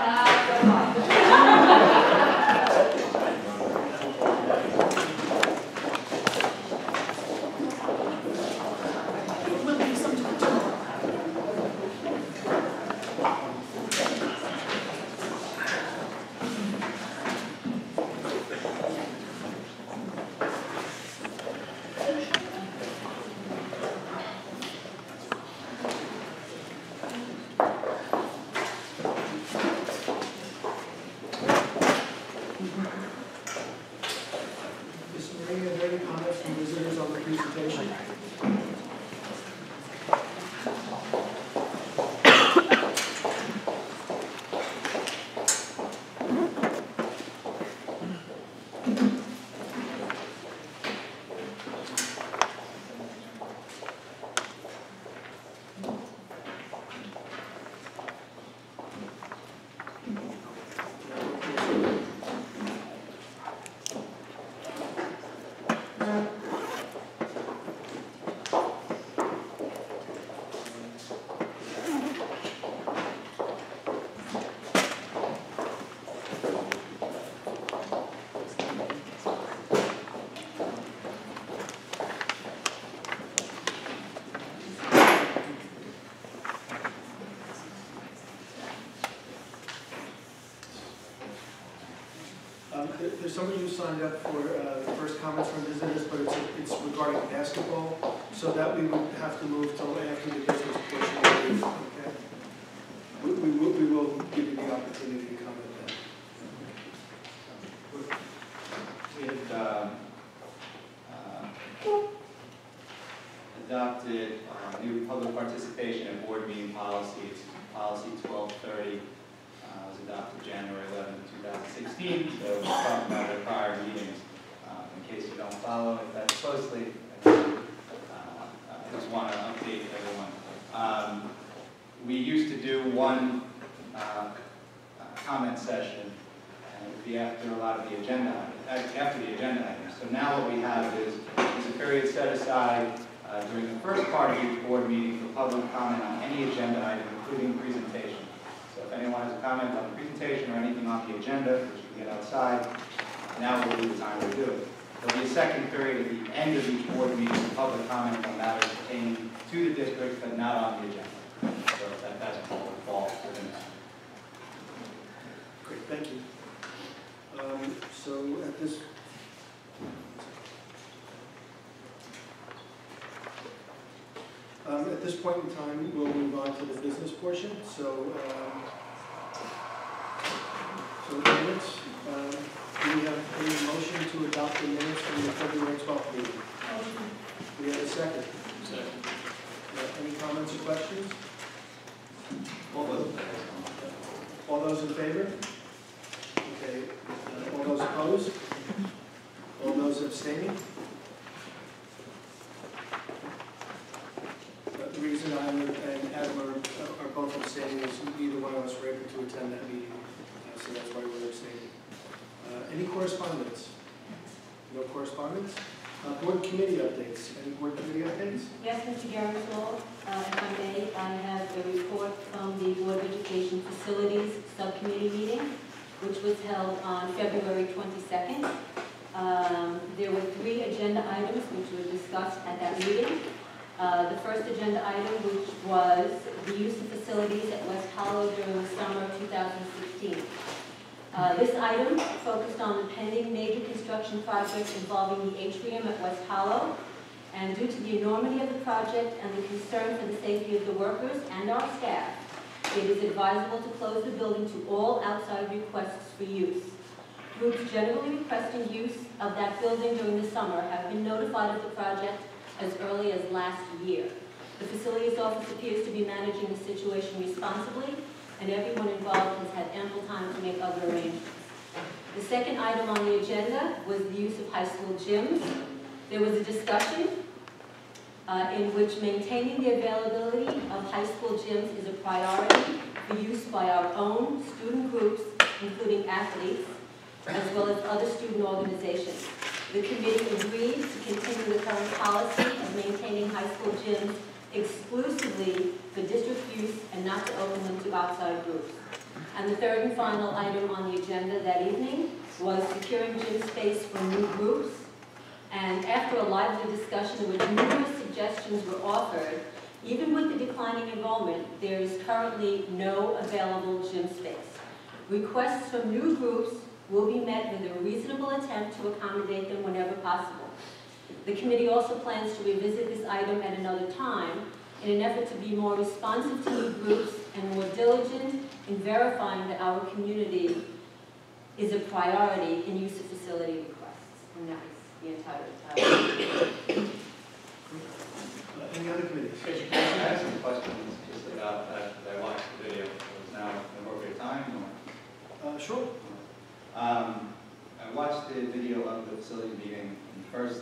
somebody who signed up for the first comments from visitors, but it's regarding basketball, so that we would have to move till after the business portion of the okay? We will give you the opportunity to comment then. We had adopted new public participation at board meeting policy. It's policy 1230. Was adopted January 11, 2016, so we'll talk about our prior meetings in case you don't follow it that closely. I just want to update everyone. We used to do one comment session, and it would be after a lot of the agenda, after the agenda items. So now what we have is a period set aside during the first part of each board meeting for public comment on any agenda item, including presentations. If anyone has a comment on the presentation or anything on the agenda, which you can get outside, now will be the time to do it. There will be a second period at the end of each board meeting for public comment on matters pertaining to the district, but not on the agenda. So that's what will fall within that. Great, thank you. So at this... at this point in time, we'll move on to the business portion. So, minutes. Do we have any motion to adopt the minutes from the February 12th meeting? Motion. We have a second. Second. Any comments or questions? All those in favor? Okay. All those opposed? All those abstaining? The reason I and Adam are both abstaining is neither one of us were able to attend that meeting, so that's why we're abstaining. Any correspondence? No correspondence? Board committee updates. Any board committee updates? Yes, Mr. Garrisol, if I may, I have a report from the Board of Education Facilities Subcommittee meeting, which was held on February 22nd. There were 3 agenda items which were discussed at that meeting. The first agenda item, which was the use of facilities at West Hollow during the summer of 2016. This item focused on the pending major construction projects involving the atrium at West Hollow. And due to the enormity of the project and the concern for the safety of the workers and our staff, it is advisable to close the building to all outside requests for use. Groups generally requesting use of that building during the summer have been notified of the project as early as last year. The facilities office appears to be managing the situation responsibly, and everyone involved has had ample time to make other arrangements. The second item on the agenda was the use of high school gyms. There was a discussion in which maintaining the availability of high school gyms is a priority for use by our own student groups, including athletes, as well as other student organizations. The committee agreed to continue the current policy of maintaining high school gyms exclusively for district use and not to open them to outside groups. And the third and final item on the agenda that evening was securing gym space for new groups. And after a lively discussion in which numerous suggestions were offered, even with the declining enrollment, there is currently no available gym space. Requests from new groups will be met with a reasonable attempt to accommodate them whenever possible. The committee also plans to revisit this item at another time in an effort to be more responsive to new groups and more diligent in verifying that our community is a priority in use of facility requests. And that is the entire Any other committees? Can I ask some questions just about that? I watched the video. It's now an appropriate time. Or? Sure. I watched the video of the facility meeting, and first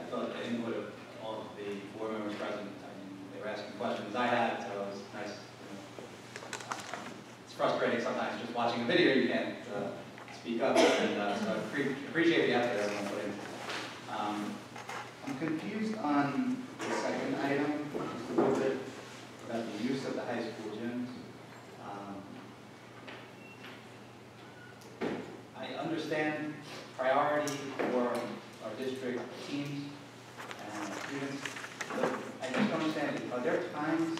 I thought the input of all of the board members present, they were asking questions I had, so it was nice. It's frustrating sometimes just watching a video, you can't speak up, and so I appreciate the effort everyone put in. I'm confused on the second item, just a little bit about the use of the high school gyms. I understand priority for our district teams and students, but I just don't understand, are there times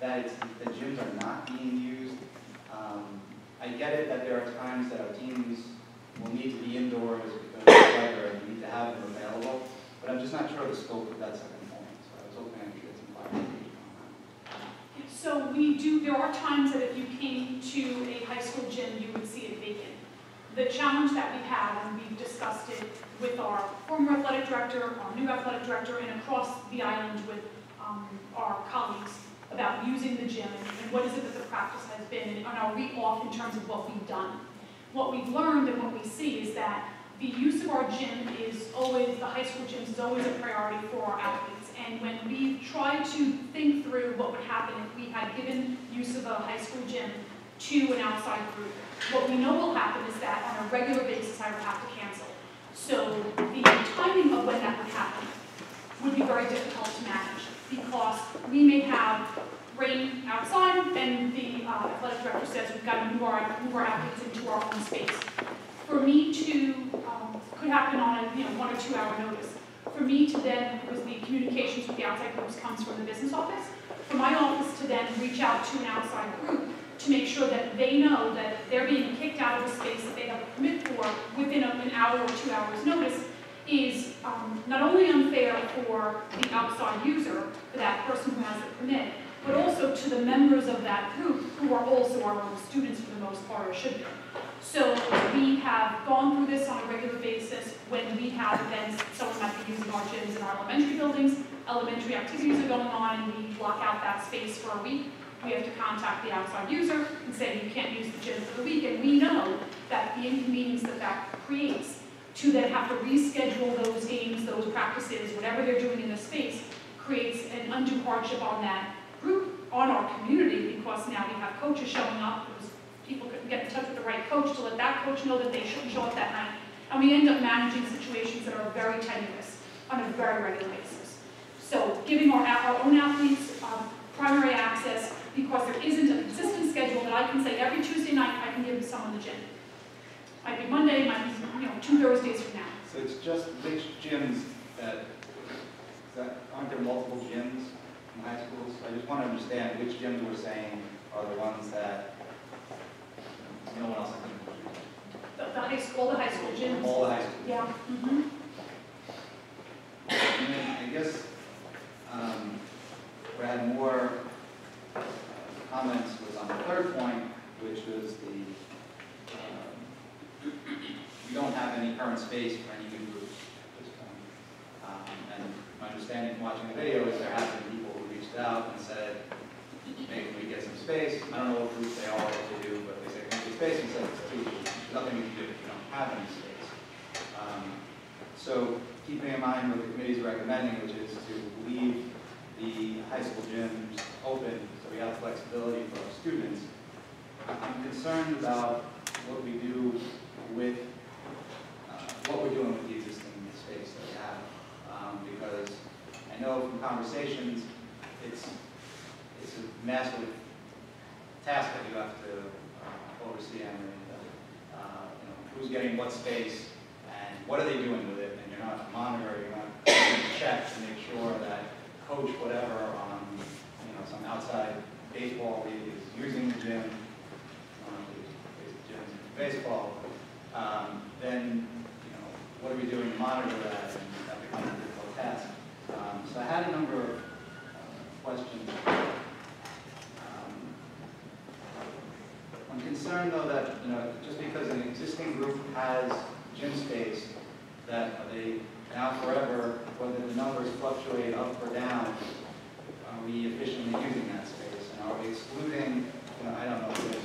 that the gyms are not being used? I get it that there are times that our teams will need to be indoors because of the weather and we need to have them available, but I'm just not sure the scope of that second point, so I was hoping I could get some clarification on that. So we do, there are times that if you came to a high school gym, you would see it vacant. The challenge that we have, and we've discussed it with our former athletic director, our new athletic director, and across the island with our colleagues about using the gym and what is it that the practice has been, and are we off in terms of what we've done. What we've learned and what we see is that the use of our gym is always, the high school gym is always a priority for our athletes. And when we try to think through what would happen if we had given use of a high school gym to an outside group, what we know will happen is that on a regular basis I would have to cancel. So the timing of when that would happen would be very difficult to manage because we may have rain outside and the athletic director says we've got to move our athletes into our own space. For me to, could happen on a 1 or 2 hour notice. For me to then, because the communications with the outside groups comes from the business office, for my office to then reach out to an outside group to make sure that they know that they're being kicked out of a space that they have a permit for within an hour or 2 hours notice is not only unfair for the outside user, for that person who has the permit, but also to the members of that group who are also our own students for the most part, or should be. So we have gone through this on a regular basis when we have events, someone might be using our gyms in our elementary buildings, elementary activities are going on, and we block out that space for a week. We have to contact the outside user and say you can't use the gym for the week, and we know that the inconvenience that that creates to then have to reschedule those games, those practices, whatever they're doing in the space, creates an undue hardship on that group, on our community, because now we have coaches showing up because people couldn't get in touch with the right coach to let that coach know that they shouldn't show up that night. And we end up managing situations that are very tenuous on a very regular basis. So giving our own athletes primary access, because there isn't a consistent schedule that I can say every Tuesday night I can give someone the gym. Might be Monday, might be 2 Thursdays from now. So it's just which gyms that aren't there multiple gyms in high schools? I just want to understand which gyms we're saying are the ones that no one else can all the high school gyms. All the high school. Yeah. Mm-hmm. And then I guess where I had more comments was on the third point, which was the we don't have any current space for any new groups at this point. And my understanding from watching the video is there have been people who reached out and said, maybe we get some space. I don't know what groups they are, what they do, but they say, can we get space? And said, there's nothing we can do if we don't have any space. So keeping in mind what the committee is recommending, which is to leave the high school gyms open so we have flexibility for our students, I'm concerned about what we do with what we're doing with the existing space that we have, because I know from conversations it's a massive task that you have to oversee. I mean, you know, who's getting what space and what are they doing with it, and you're not monitoring, you're not checks to make sure that coach whatever on you know some outside baseball league is using the gym. Baseball, then you know what are we doing to monitor that, and that becomes a difficult task. So I had a number of questions. I'm concerned though that you know just because an existing group has gym space, that are they now forever, whether the numbers fluctuate up or down, are we efficiently using that space, and are we excluding? You know, I don't know if there's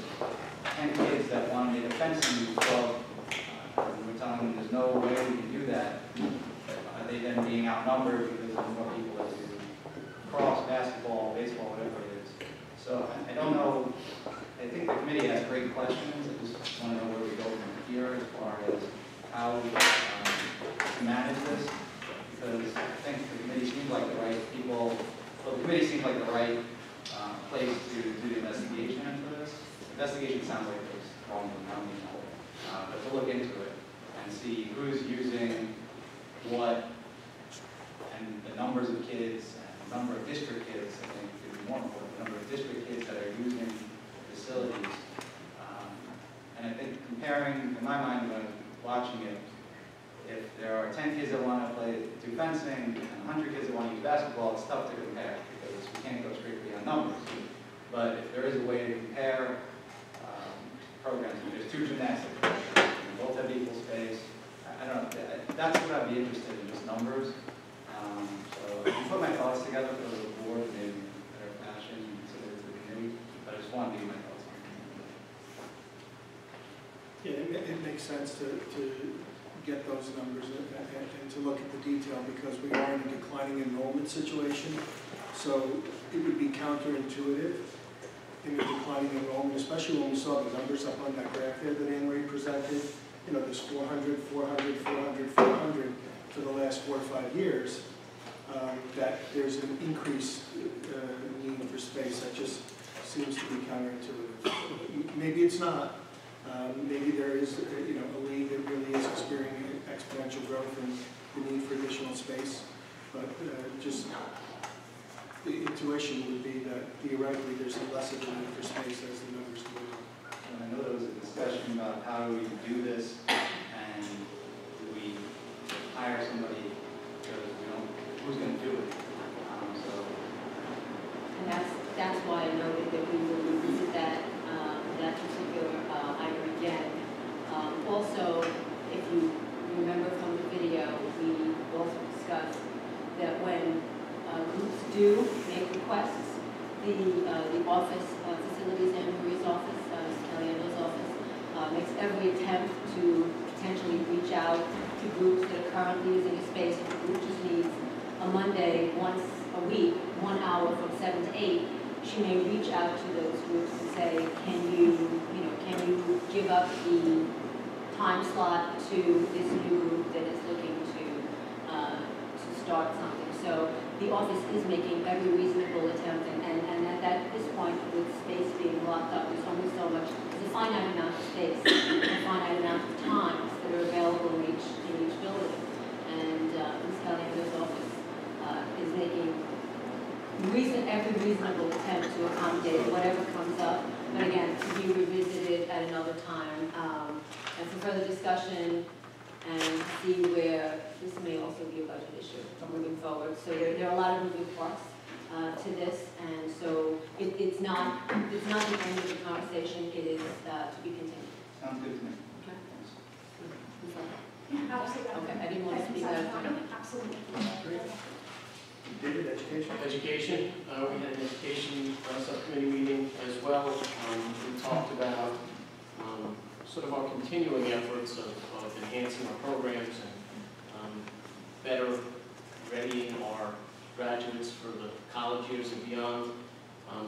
10 kids that want to be defensive in the 12, and we're telling them there's no way we can do that. Are they then being outnumbered because there's more people that do cross, basketball, baseball, whatever it is? So I don't know. I think the committee has great questions. I just want to know where we go from here as far as how we manage this, because I think the committee seems like the right people. Well, the committee seems like the right place to do the investigation into this. Investigation sounds like there's problems with but to look into it and see who's using what and the numbers of kids and the number of district kids, I think could be more important, the number of district kids that are using facilities. And I think comparing, in my mind when watching it, if there are 10 kids that want to play do fencing and 100 kids that want to use basketball, it's tough to compare because we can't go strictly on numbers. But if there is a way to compare programs, there's two gymnastics, both have equal space. I don't know, that's what I'd be interested in, just numbers. So I can put my thoughts together for the board in a better fashion and consider it to the committee, but I just want to give my thoughts on it. Yeah, it makes sense to get those numbers and to look at the detail because we are in a declining enrollment situation. So it would be counterintuitive in the declining enrollment, especially when we saw the numbers up on that graph there that Anne-Marie presented. You know, there's 400, 400, 400, 400 for the last 4 or 5 years, that there's an increased need for space. That just seems to be counterintuitive. Maybe it's not. Maybe there is, you know, a league that really is experiencing exponential growth and the need for additional space, but just the intuition would be that theoretically there's less of a need for space as the numbers go up. And I know there was a discussion about how do we do this and do we hire somebody because we don't, who's going to do it? So. And that's why I noted that we will revisit that particular item again. Also, if you remember from the video, we also discussed that when groups do make requests. The office, facilities, and Marie's office, Scaliano's office, makes every attempt to potentially reach out to groups that are currently using a space. If a group just needs a Monday once a week, 1 hour from 7 to 8, she may reach out to those groups and say, can you give up the time slot to this new group that is looking to start something? So the office is making every reasonable attempt, and at this point, with space being locked up, there's only so much, there's a finite amount of space, a finite amount of times that are available in each building. And Ms. Calendar's office is making every reasonable attempt to accommodate whatever comes up, but again, to be revisited at another time. and for further discussion and see where this may also be a budget issue moving forward. So there are a lot of moving parts to this, and so it's not the end of the conversation. It is to be continued. Sounds good to me. Okay. Thanks. Absolutely. Okay. I didn't want to speak that. No. Absolutely. Great. David, education? Education. We had an education subcommittee meeting as well. We talked about sort of our continuing efforts of enhancing our programs and better readying our graduates for the college years and beyond.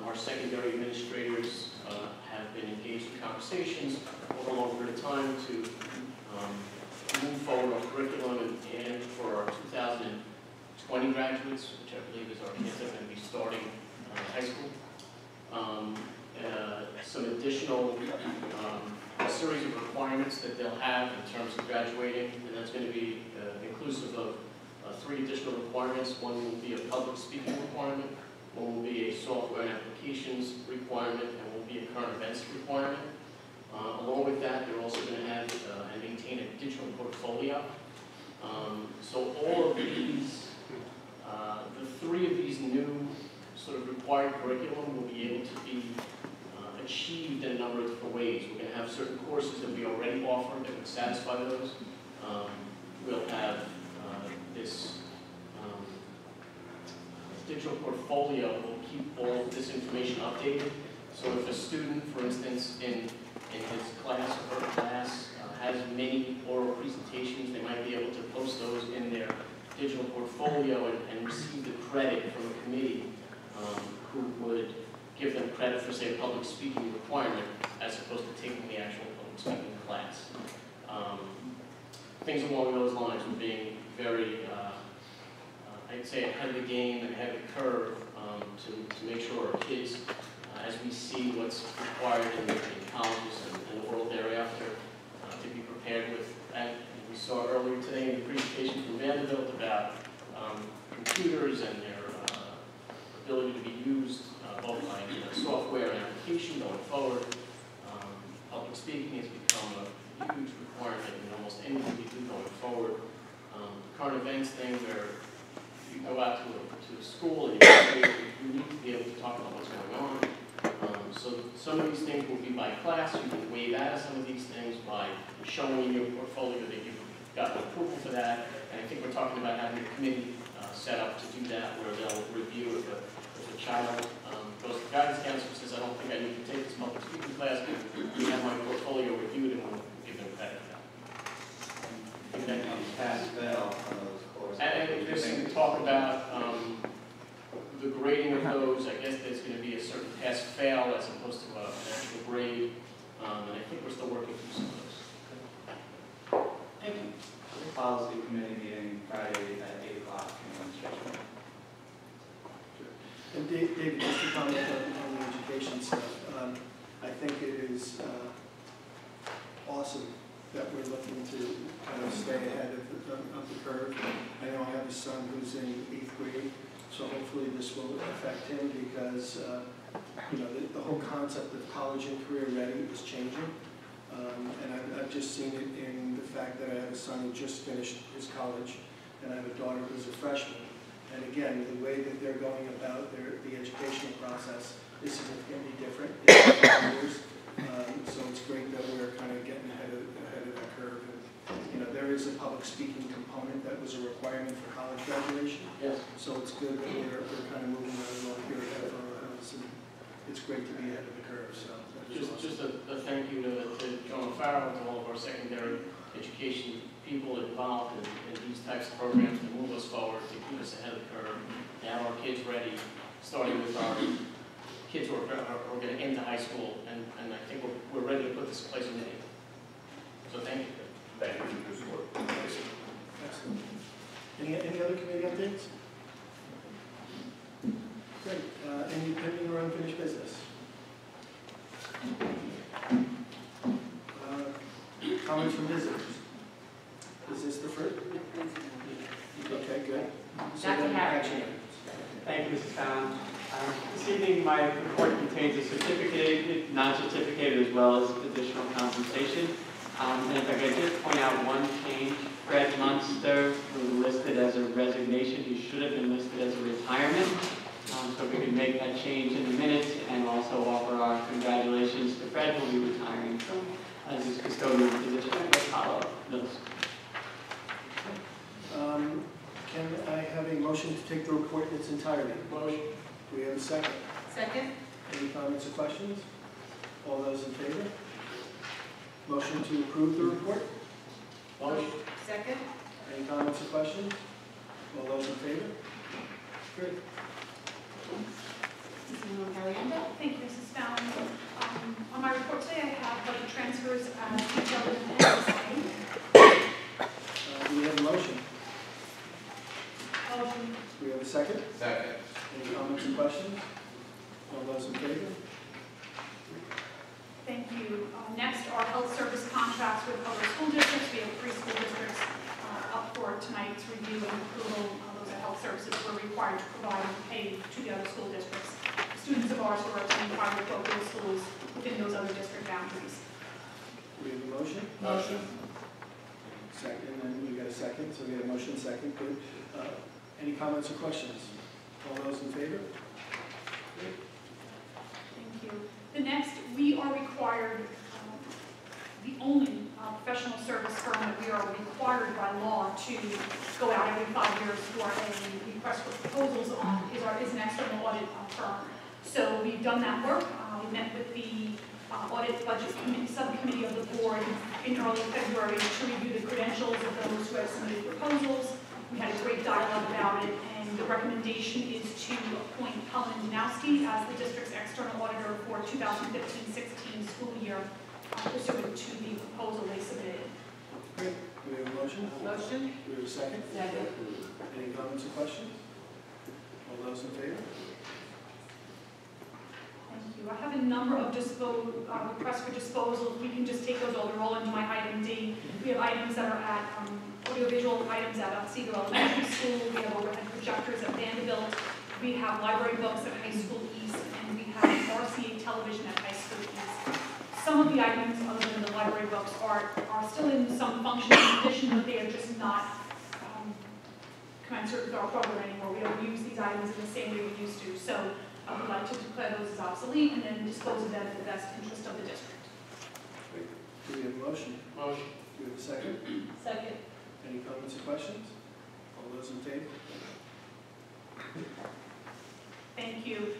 Our secondary administrators have been engaged in conversations over a long period of time to move forward our curriculum, and for our 2020 graduates, which I believe is our kids that are going to be starting high school. Some additional series of requirements that they'll have in terms of graduating, and that's going to be inclusive of 3 additional requirements. One will be a public speaking requirement, one will be a software and applications requirement, and will be a current events requirement. Along with that, they're also going to have and maintain a digital portfolio. So all of these, the 3 of these new sort of required curriculum will be able to be achieved in a number of different ways. We're going to have certain courses that we already offer that would satisfy those. We'll have this digital portfolio will keep all of this information updated. So if a student, for instance, in his class or her class has many oral presentations, they might be able to post those in their digital portfolio and receive the credit from a committee who would give them credit for, say, a public speaking requirement as opposed to taking the actual public speaking class. Things along those lines were being very, I'd say, ahead of the game and ahead of the curve to make sure our kids, as we see what's required in colleges and the world thereafter, to be prepared with. And we saw earlier today in the presentation from Vanderbilt about computers and their ability to be used, both by software and application going forward. Public speaking has become a huge requirement in almost anything we do going forward. Current events thing where you go out to a school and you need to be able to talk about what's going on. So some of these things will be by class. You can wave out of some of these things by showing in your portfolio that you've gotten approval for that. And I think we're talking about having a committee set up to do that, where they'll review if a child goes to the guidance counselor and says, I don't think I need to take this public speaking class, we have my portfolio reviewed and we'll give them credit for that. And pass-fail on those courses. And there's some talk about the grading of those. I guess there's going to be a certain pass-fail as opposed to an actual grade, and I think we're still working through some of those. Thank you. The policy committee meeting Friday at 8 o'clock in Wednesday. And David, just to comment on the education stuff, I think it is awesome that we're looking to kind of stay ahead of the curve. I know I have a son who's in 8th grade, so hopefully this will affect him because you know, the whole concept of college and career ready is changing. And I've just seen it in the fact that I have a son who just finished his college, and I have a daughter who's a freshman. And again, the way that they're going about the educational process is significantly different in years. So it's great that we're kind of getting ahead of that curve. And, you know, there is a public speaking component that was a requirement for college graduation. Yes. So it's good that we're kind of moving right along here ahead of our house, and it's great to be ahead of the curve. So. Just a thank you to John Farrell and all of our secondary education people involved in these types of programs to move us forward, to keep us ahead of the curve, to have our kids ready, starting with our kids who are going to end high school, and I think we're ready to put this place in the name. So thank you. Thank you for your support. Excellent. Any other committee updates? Great. Any pending or unfinished business? Comments from visitors? Is this the first? Okay, good. So Dr. Harrington. Thank you, Mrs. Fallon. This evening, my report contains a certificate, non-certificate, as well as additional compensation. And if I could just point out one change, Fred Munster, who listed as a resignation, he should have been listed as a retirement. So we can make that change in the minutes and also offer our congratulations to Fred, who will be retiring from his custodial position at West Hollow Hills. Can I have a motion to take the report in its entirety? Motion. Do we have a second? Second. Any comments or questions? All those in favor? Motion to approve the report? Motion. Second. Any comments or questions? All those in favor? Great. Thank you, Mrs. Fallon. On my report today, I have budget transfers detailed in the NSA. We have a motion. Motion. We have a second? Second. Any comments and questions? All those in favor? Thank you. Next are health service contracts with other school districts. We have three school districts up for tonight's review and approval. Those are health services we're required to provide and pay to the other school districts. Students of ours who are attending private local schools within those other district boundaries. We have a motion? Motion. Second, and then we got a second, so we had a motion, second, good. Any comments or questions? All those in favor? Great. Thank you. The next, we are required, the only professional service firm that we are required by law to go out every 5 years for a request for proposals on is an external audit firm. So we've done that work. We met with the audit budget subcommittee of the board in early February to review the credentials of those who have submitted proposals. We had a great dialogue about it, and the recommendation is to appoint Helen Danowski as the district's external auditor for 2015-16 school year, pursuant to the proposal they submitted. Great. Do we have a motion? Motion. Do we have a second? Second. Any comments or questions? All those in favor? Thank you. I have a number of requests for disposal. We can just take those all, roll into my item D. We have items that are at audiovisual items at Otsego Elementary School. We have overhead projectors at Vanderbilt. We have library books at High School East, and we have RCA television at High School East. Some of the items, other than the library books, are still in some functional condition, but they are just not commensurate with our program anymore. We don't use these items in the same way we used to. So I would like to declare those as obsolete and then dispose of them in the best interest of the district. Great. Do we have a motion? Motion. Do we have a second? Second. Any comments or questions? All those in favor? Thank you.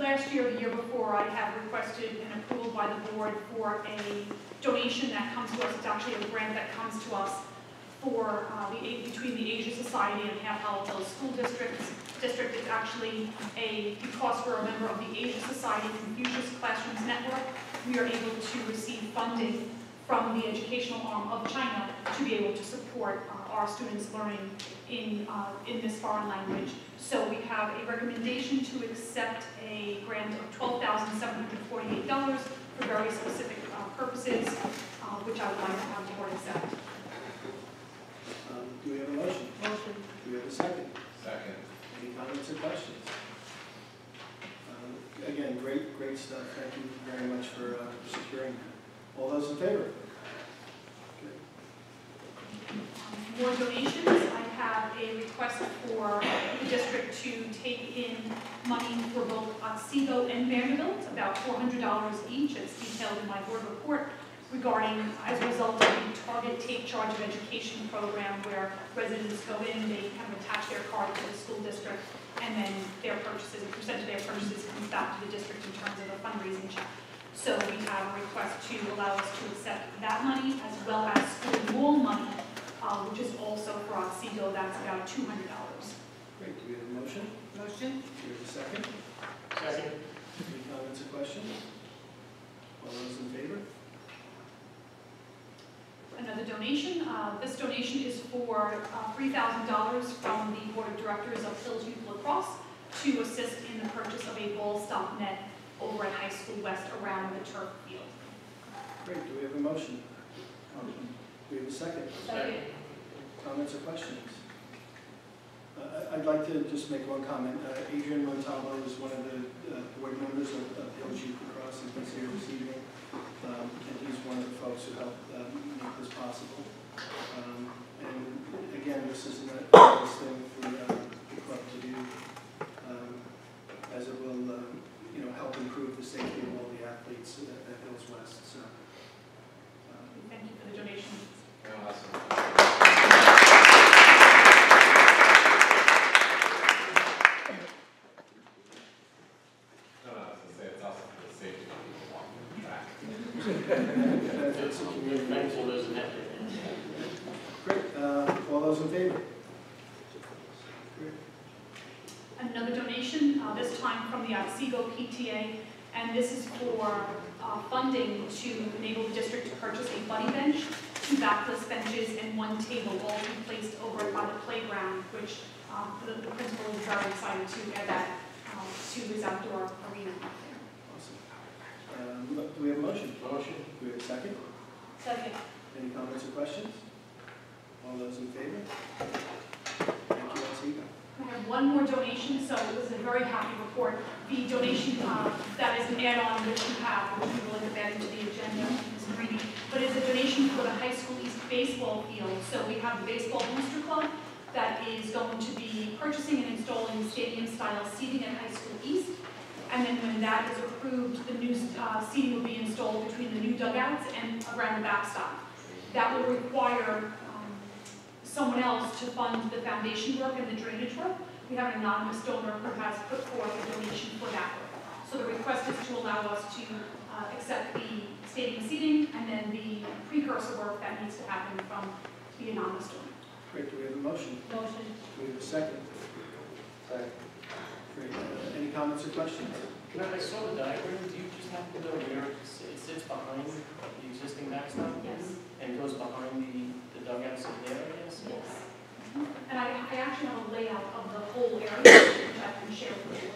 Last year, the year before, I have requested an approval by the board for a donation that comes to us. It's actually a grant that comes to us for between the Asia Society and Half Hollow Hills School District. It's actually because we're a member of the Asia Society Confucius Classrooms Network, we are able to receive funding from the educational arm of China to be able to support our students learning in this foreign language. So we have a recommendation to accept a grant of $12,748 for very specific purposes, which I would like to have the board accept. Do we have a motion? Motion. Do we have a second? Second. Any comments or questions? Again, great stuff. Thank you very much for securing that. All those in favor? More donations. I have a request for the district to take in money for both Otsego and Vanderbilt, about $400 each. It's detailed in my board report regarding, as a result of the Target Take Charge of Education program, where residents go in, they kind of attach their card to the school district, and then their purchases, a percent of their purchases comes back to the district in terms of a fundraising check. So we have a request to allow us to accept that money as well as school rule money, which is also for Otsego. That's about $200. Great. Do we have a motion? Motion. Do we have a second? Second. Any comments or questions? All those in favor? Another donation. This donation is for $3,000 from the board of directors of Hillsview La Crosse to assist in the purchase of a ball stop net over at High School West around the turf field. Great. Do we have a motion? Motion. Do we have a second? Second. Comments or questions? I'd like to just make one comment. Adrian Montalvo is one of the board members of Hillsview La Crosse, who's here this evening. and he's one of the folks who helped make this possible. And again, this is an obvious thing for the club to do, as it will help improve the safety of all the athletes at Hills West. So, thank you for the donation. Oh, awesome. Great. All those in favor? Great. Another donation, this time from the Otsego PTA, and this is for funding to enable the district to purchase a buddy bench, 2 backless benches, and 1 table, all to be placed over by the playground, which the principal is very excited to add that to his outdoor arena. Awesome. Do we have a motion? Motion. Do we have a second? Second. Any comments or questions? All those in favor? Thank you, Otsego. We have one more donation, so it was a very happy report. The donation that is an add-on which you have, which we will look at into the agenda, Ms. Marini, but it's a donation for the High School East baseball field. So we have the Baseball Booster Club that is going to be purchasing and installing stadium-style seating at High School East. And then when that is approved, the new seating will be installed between the new dugouts and around the backstop. That will require someone else to fund the foundation work and the drainage work. We have an anonymous donor who has put forth a donation for that work. So the request is to allow us to accept the stadium seating and then the precursor work that needs to happen from the anonymous donor. Great. Do we have a motion? Motion. Do we have a second? Second. Great. Any comments or questions? Can I saw the diagram. Do you just happen to know where it sits behind the existing backstop? Yes. And goes behind the dugouts in there, I guess? Yes. Mm-hmm. And I actually have a layout of the whole area which I can share with you.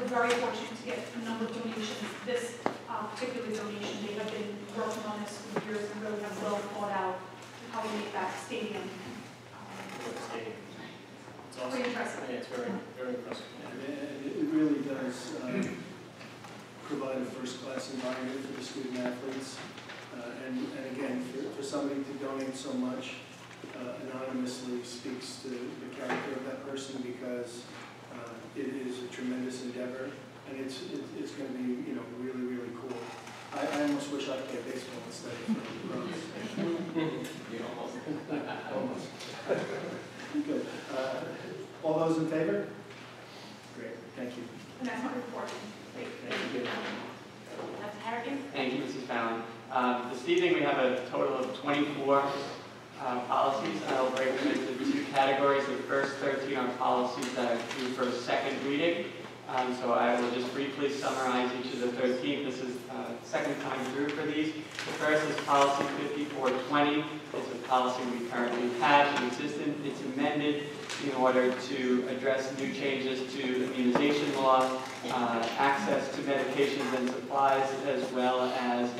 We're very fortunate to get a number of donations. This particular donation, they have been working on this for years and really have well thought out how to make that stadium. It's awesome. Very impressive. Yeah, it's very, very impressive. Yeah. It really does. Provide a first-class environment for the student athletes, and again, for somebody to donate so much anonymously speaks to the character of that person, because it is a tremendous endeavor, and it's going to be really, really cool. I almost wish I played baseball instead of lacrosse. You almost. Good. All those in favor? Great. Thank you. And that's my report. Great. Thank you. Dr. Harrigan? Thank you, Mrs. Fallon. This evening we have a total of 24 policies, and I'll break them into 2 categories. The first 13 are policies that are due for a second reading. So I will just briefly summarize each of the 13. This is second time through for these. The first is policy 5420. It's a policy we currently have in existence. It's amended in order to address new changes to immunization law, access to medications and supplies, as well as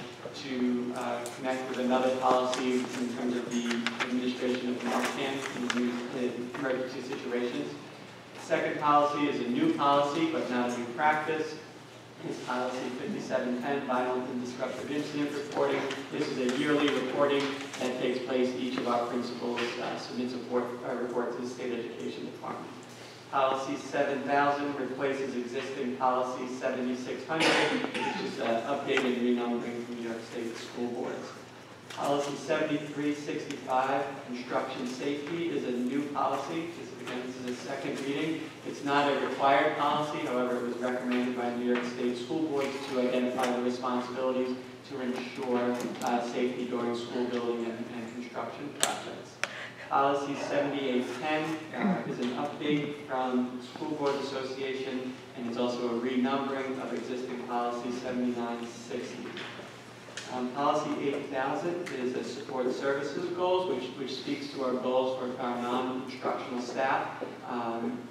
to connect with another policy in terms of the administration of Narcan in emergency situations. Second policy is a new policy, but not a new practice. This is policy 5710, violent and disruptive incident reporting. This is a yearly reporting that takes place. Each of our principals submits a report to the State Education Department. Policy 7000 replaces existing policy 7600, which is updated renumbering from New York State school boards. Policy 7365, construction safety, is a new policy. Again, this is a second reading. It's not a required policy, however, it was recommended by New York State school boards to identify the responsibilities to ensure safety during school building and construction projects. Policy 7810 is an update from the School Board Association, and it's also a renumbering of existing policy 7960. Policy 8000 is a support services goals, which speaks to our goals for our non-instructional staff.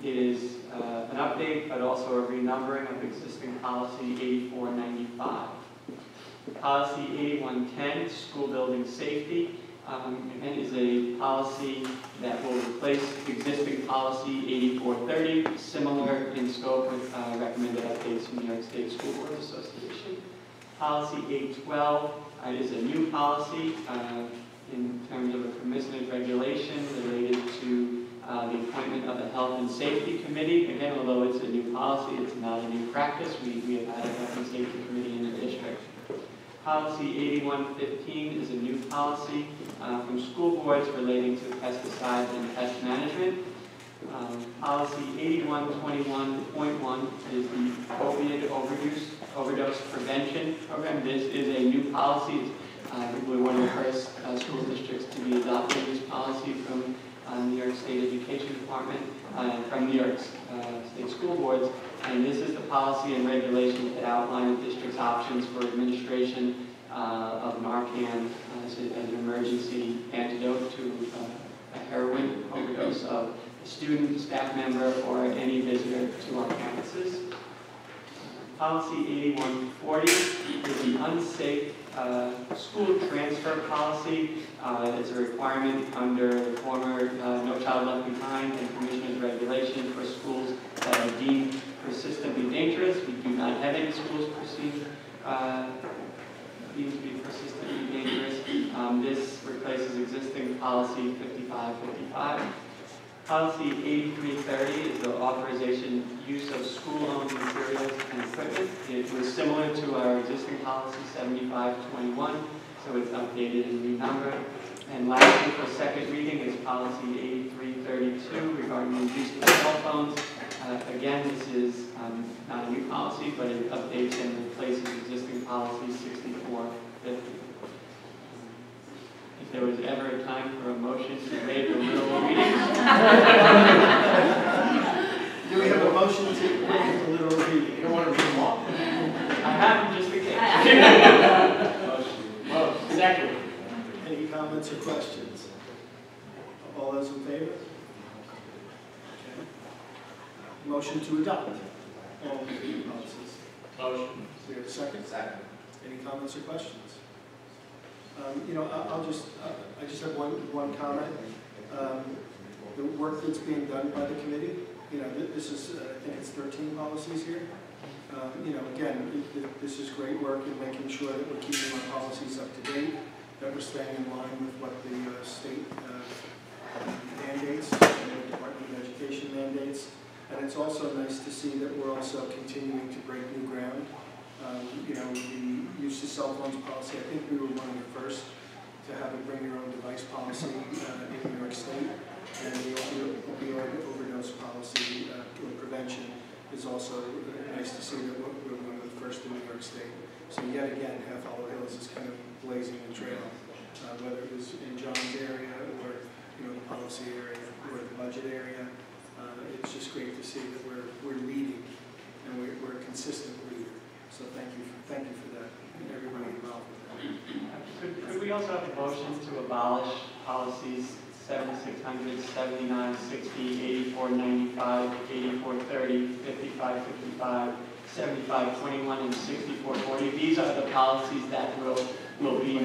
It is an update, but also a renumbering of existing policy 8495. Policy 8110, school building safety, and is a policy that will replace existing policy 8430, similar in scope with recommended updates from the New York State School Board Association. Policy 812 is a new policy in terms of a permissive regulation related to the appointment of a health and safety committee. Again, although it's a new policy, it's not a new practice. We have had a health and safety committee in the district. Policy 8115 is a new policy from school boards relating to pesticides and pest management. Policy 8121.1 is the opioid overdose prevention program. This is a new policy. I think we're one of the first school districts to be adopting this policy from New York State Education Department, from New York State School Boards. And this is the policy and regulations that outline the district's options for administration of Narcan as an emergency antidote to a heroin overdose of a student, staff member, or any visitor to our campuses. Policy 8140 is the unsafe school transfer policy. It's a requirement under the former No Child Left Behind and Commissioner's regulation for schools that are deemed persistently dangerous. We do not have any schools perceived deemed to be persistently dangerous. This replaces existing policy 5555. Policy 8330 is the authorization use of school-owned materials and equipment. It was similar to our existing policy 7521, so it's updated and renumbered. And lastly, for second reading is policy 8332 regarding the use of cell phones. Again, this is not a new policy, but it updates and replaces existing policy 6450. If there was ever a time for a motion to be made in the middle of readings. Do we have a motion to waive the literal reading? You don't want to read them all? I have them just in case. Motion. Exactly. Any comments or questions? All those in favor? Okay. Motion to adopt all reading policies. Motion. Do we have a second? Second. Any comments or questions? You know, I just have one comment. The work that's being done by the committee, you know, this is, I think it's 13 policies here. You know, again, this is great work in making sure that we're keeping our policies up to date, that we're staying in line with what the state mandates, the Department of Education mandates. And it's also nice to see that we're also continuing to break new ground. You know, the use of cell phones policy, I think we were one of the first to have a bring your own device policy in New York State, and the opioid overdose policy prevention is also nice to see that we were one of the first in New York State. So yet again, Half Hollow Hills is kind of blazing the trail, whether it was in John's area or, you know, the policy area or the budget area. It's just great to see that we're leading and we're a consistent leader. So thank you for that, and everybody involved with that. Could we also have a motion to abolish policies 7600, 7960, 8495, 8430, 5555, 7521, and 6440? These are the policies that will be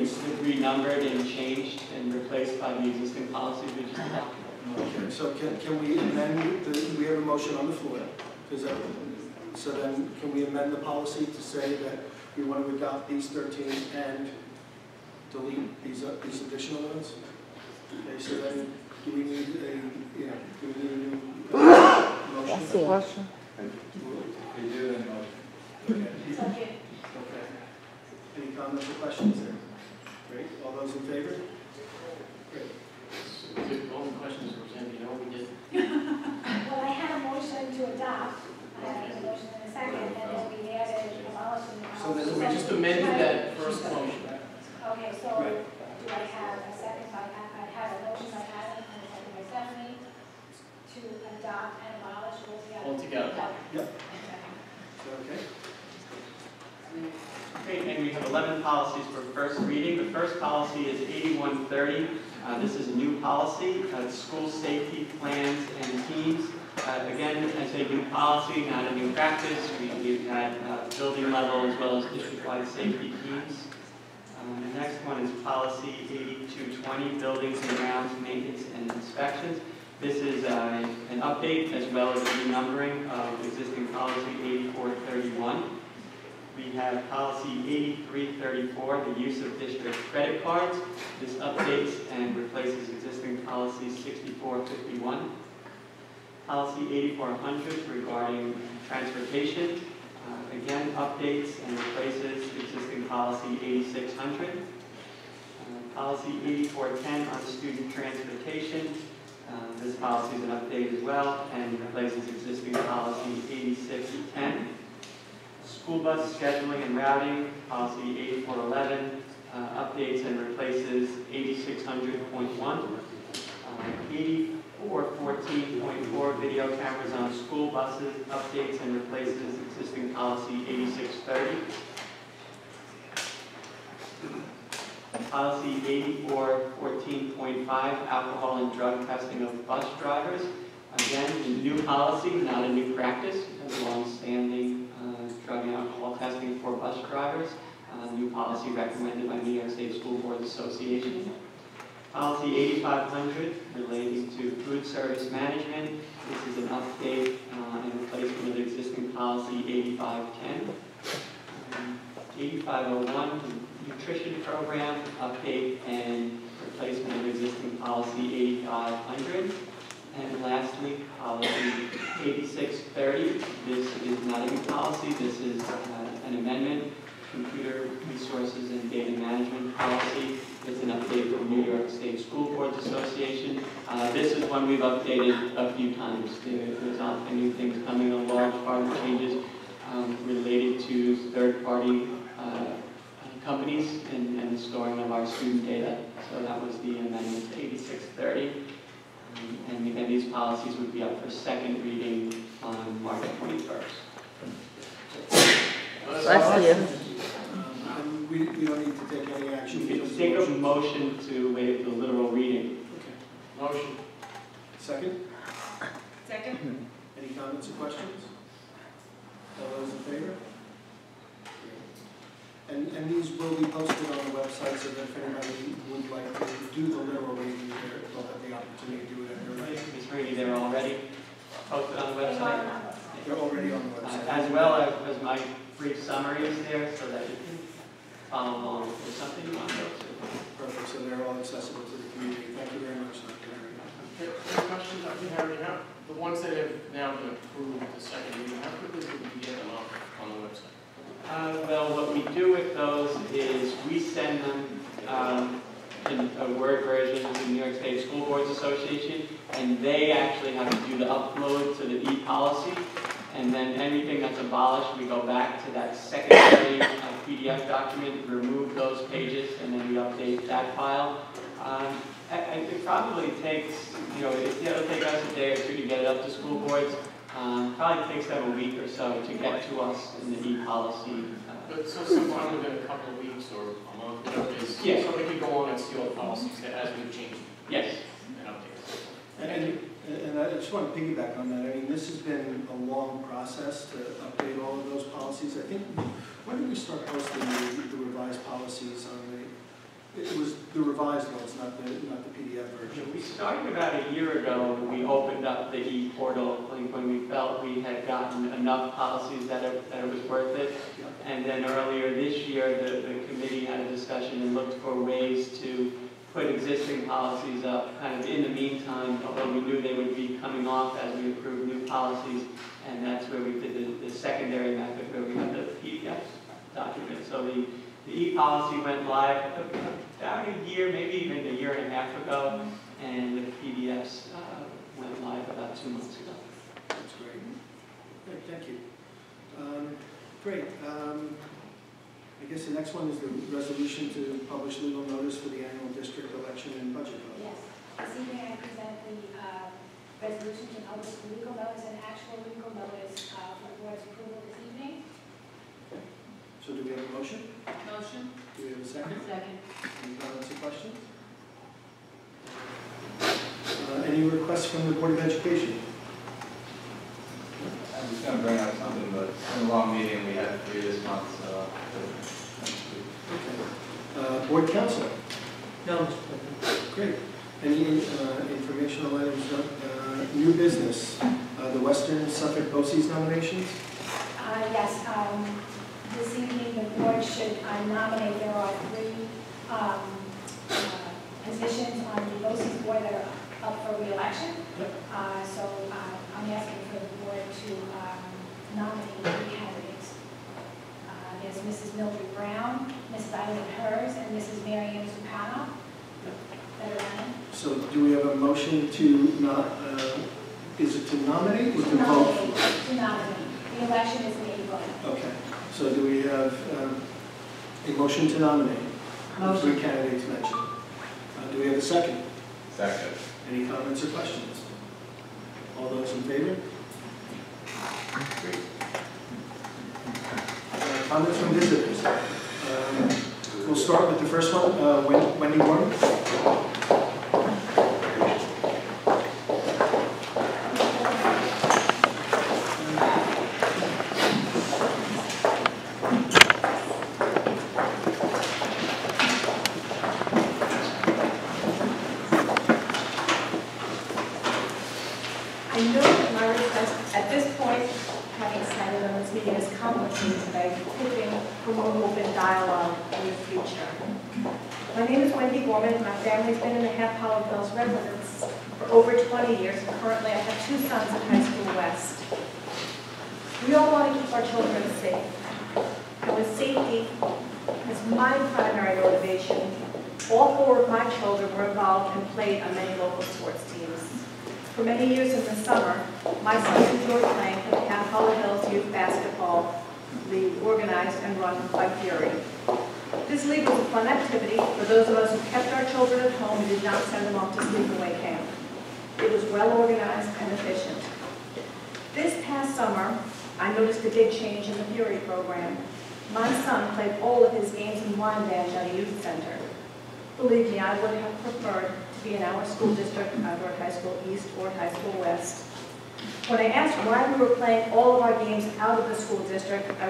renumbered and changed and replaced by the existing policies we just adopted. Okay, so can we amend, we have a motion on the floor. So then, can we amend the policy to say that we want to adopt these 13 and delete these additional ones? Okay, so then, do we need a new motion? Question. We do a motion. Okay. Any comments or questions there? Great. All those in favor? Great. All the questions were sent. You know what we did? Well, I had a motion to adopt. So then we just amended that first motion. Okay, so right. Do I have a second? I have a motion by Adam and a second by Stephanie to adopt and abolish altogether. Yep. Okay. Okay, and we have 11 policies for first reading. The first policy is 8130. This is a new policy. It's school safety plans and teams. Again, as a new policy, not a new practice. We've had building level as well as district-wide safety teams. The next one is policy 8220, 2020, buildings and grounds maintenance and inspections. This is an update as well as renumbering of existing policy 8431. We have policy 8334, the use of district credit cards. This updates and replaces existing policy 6451. Policy 8400 regarding transportation. Again, updates and replaces existing policy 8600. Policy 8410 on student transportation. This policy is an update as well and replaces existing policy 8610. School bus scheduling and routing, policy 8411, updates and replaces 8600.1. 8414.4, video cameras on school buses, updates and replaces existing policy 8630. Policy 8414.5, alcohol and drug testing of bus drivers. Again, a new policy, not a new practice, a long-standing drug and alcohol testing for bus drivers, new policy recommended by New York State School Boards Association. Policy 8500 relating to food service management. This is an update and replacement of the existing policy 8510. 8501, nutrition program, update and replacement of existing policy 8500. And lastly, policy 8630. This is not a new policy. This is an amendment, computer resources and data management policy. It's an update from New York State School Boards Association. This is one we've updated a few times. There's often new things coming, a large part of changes related to third-party companies and the storing of our student data. So that was the amendment to 8630. And again, these policies would be up for second reading on March 21st. Bless you. We don't need to take any action. You can take a motion to waive the literal reading. Okay. Motion. Second? Second. Any comments or questions? All those in favor? And these will be posted on the website, so that if anybody would like to do the literal reading, they'll have the opportunity to do it at their right. It's really there already. Posted on the website. They're already on the website. As well as my brief summary is there, so that you can follow along with something you want to go to. Perfect. So they're all accessible to the community. Thank you very much, Dr. Harry. Any questions, Dr. Harry? The ones that have now been approved the second reading, how quickly can we get them up on the website? Well, what we do with those is we send them in a Word version to the New York State School Boards Association, and they actually have to do the upload to the e-policy, and then anything that's abolished, we go back to that secondary PDF document, remove those pages, and then we update that file. It probably takes, it'll take us a day or two to get it up to school boards. Probably takes them a week or so to get to us in the e-policy. But so sometime within a couple of weeks or a month, yes. So we can go on and steal the policies that as we've changed. Yes. And update it. And I just want to piggyback on that. I mean, this has been a long process to update all of those policies. I think, when did we start posting the revised policies on the... It was the revised ones, not the PDF version. We started about a year ago when we opened up the e-portal, when we felt we had gotten enough policies that it was worth it. Yeah. And then earlier this year, the committee had a discussion and looked for ways to put existing policies up kind of in the meantime, although we knew they would be coming off as we approved new policies. And that's where we did the secondary method where we had the PDF document. So the e-policy went live about a year, maybe even a year and a half ago, and the PDFs went live about 2 months ago. That's great. Great, thank you. Great. I guess the next one is the resolution to publish legal notice for the annual district election and budget vote. Yes. This evening I present the resolution to publish legal notice and actual legal notice for the board's approval this evening. So do we have a motion? Motion. Do we have a second? Second. Any comments or questions? Any requests from the Board of Education? I'm just going to bring out something, but it's been a long meeting. We had 3 this month, so... Okay. Board Counsel? No, Mr. President. Great. Any informational items? New business. The Western Suffolk BOCES nominations? Yes. This evening the board should nominate. There are three positions on the BOCES board that are up for re-election. Yep. I'm asking for the board to nominate three candidates. There's Mrs. Mildred Brown, Ms. Eileen Hers, and Mrs. Marianne Zupano. So do we have a motion to not, is it to nominate or to vote? To nominate. The election is made vote. Okay. So do we have a motion to nominate? Motion. Three candidates mentioned. Do we have a second? Second. Any comments or questions? All those in favor? Great. Comments from visitors? We'll start with the first one, Wendy Warren. I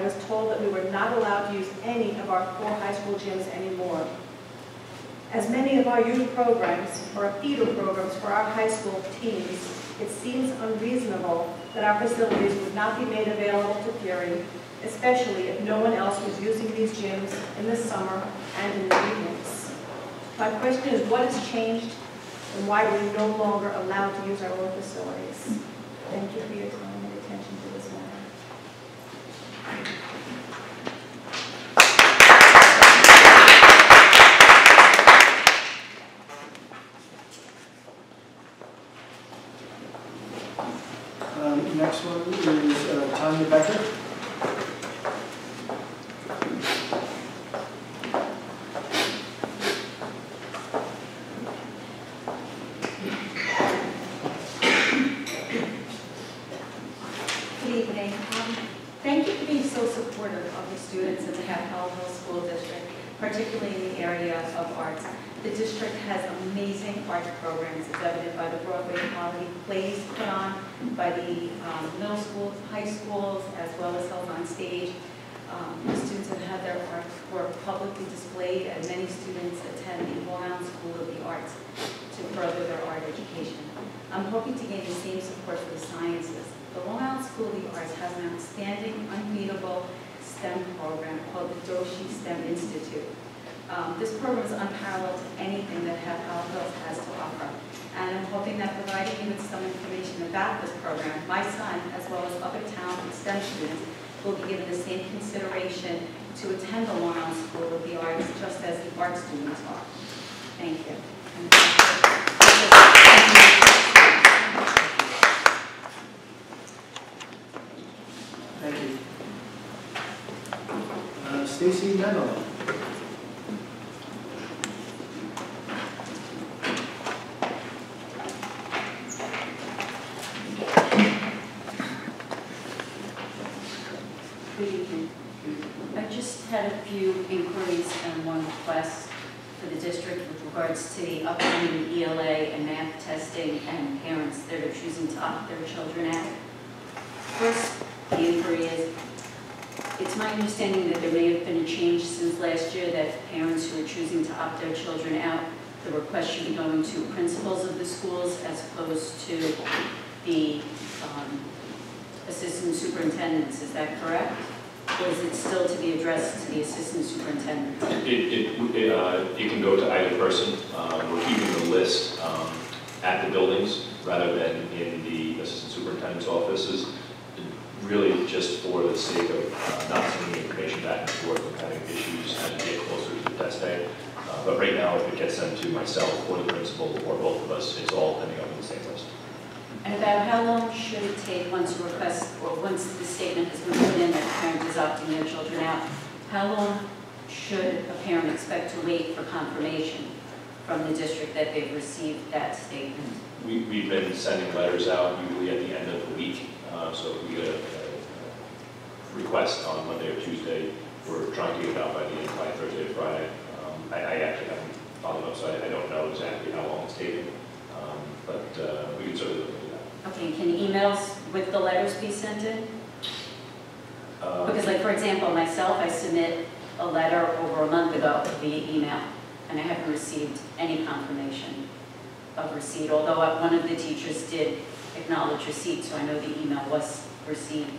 was told that we were not allowed to use any of our four high school gyms anymore. As many of our youth programs or feeder programs for our high school teams, it seems unreasonable that our facilities would not be made available to Fury, especially if no one else was using these gyms in the summer and in the evenings. My question is, what has changed and why are we no longer allowed to use our own facilities? Thank you for your time. Next one is Tanya Becker. Good evening. Thank you for being so supportive of the students in the Half Hollow Hills School District, particularly in the area of arts. The district has amazing art programs, as evident by the Broadway quality plays put on by the middle schools, high schools, as well as held on stage. The students have had their artwork publicly displayed, and many students attend the Long Island School of the Arts to further their art education. I'm hoping to gain the same support for the sciences. The Long Island School of the Arts has an outstanding, unbeatable STEM program called the Doshi STEM Institute. This program is unparalleled to anything that Half Hollow Hills has to offer. And I'm hoping that providing you with some information about this program, my son, as well as other talented STEM students, will be given the same consideration to attend the Long Island School of the Arts, just as the art students are. Thank you. Thank you. Stacy Neville. To the upcoming ELA and math testing and parents that are choosing to opt their children out. First, the inquiry is, it's my understanding that there may have been a change since last year that parents who are choosing to opt their children out the request should be going to principals of the schools as opposed to the assistant superintendents, is that correct? Or is it still to be addressed to the assistant superintendent? It can go to either person. We're keeping the list at the buildings rather than in the assistant superintendent's offices, really just for the sake of not sending information back and forth and having issues as we get closer to the test day. But right now, if it gets sent to myself or the principal or both of us, it's all ending up in the same list. And about how long should it take once a request, or once the statement has been put in that a parent is opting their children out, how long should a parent expect to wait for confirmation from the district that they've received that statement? We've been sending letters out usually at the end of the week, so if we get a request on Monday or Tuesday, we're trying to get it out by the end by Thursday or Friday. I actually haven't followed up, so I don't know exactly how long it's taken, but we can certainly look into that. Okay, can emails with the letters be sent in? Because, like, for example, myself, I submit a letter over a month ago via email, and I haven't received any confirmation of receipt, although one of the teachers did acknowledge receipt, so I know the email was received.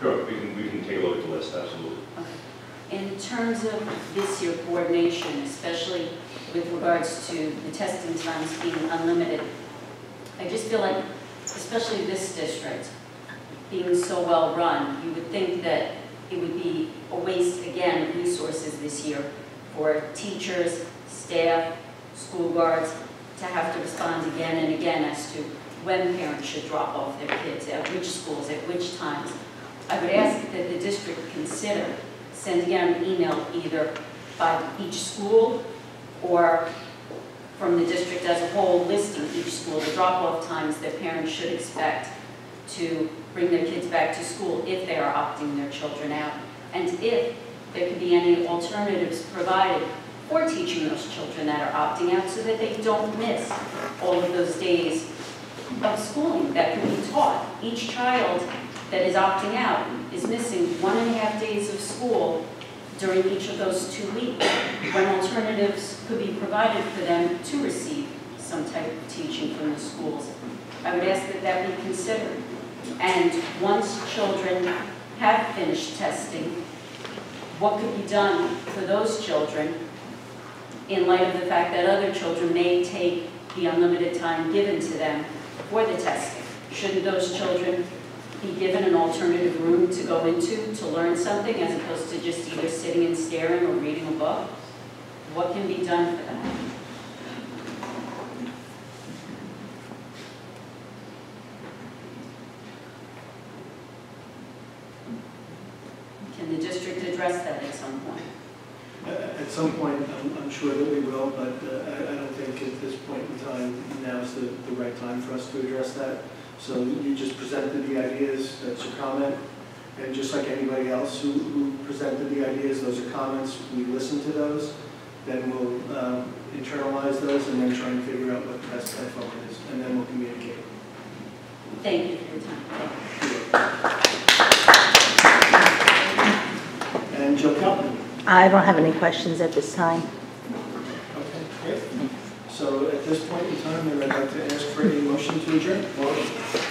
Sure, we can take a look at the list, absolutely. Okay. In terms of this year coordination, especially with regards to the testing times being unlimited, I just feel like, especially this district, being so well run, you would think that it would be a waste, again, of resources this year for teachers, staff, school guards to have to respond again and again as to when parents should drop off their kids, at which schools, at which times. I would ask that the district consider sending out an email either by each school or from the district as a whole listing each school, the drop-off times that parents should expect to bring their kids back to school if they are opting their children out, and if there could be any alternatives provided for teaching those children that are opting out so that they don't miss all of those days of schooling that could be taught. Each child that is opting out is missing 1.5 days of school during each of those 2 weeks when alternatives could be provided for them to receive some type of teaching from the schools. I would ask that that be considered. And once children have finished testing, what could be done for those children in light of the fact that other children may take the unlimited time given to them for the testing? Shouldn't those children be given an alternative room to go into to learn something as opposed to just either sitting and staring or reading a book? What can be done for that? Can the district address that at some point? At some point, I'm sure that we will, but I don't think at this point in time now is the right time for us to address that. So you just presented the ideas, that's your comment, and just like anybody else who presented the ideas, those are comments, we listen to those, then we'll internalize those and then try and figure out what the best path forward is, and then we'll communicate. Thank you for your time. And Jill Kelton. I don't have any questions at this time. Okay, great. So at this point in time, I'd like to ask for a motion to adjourn.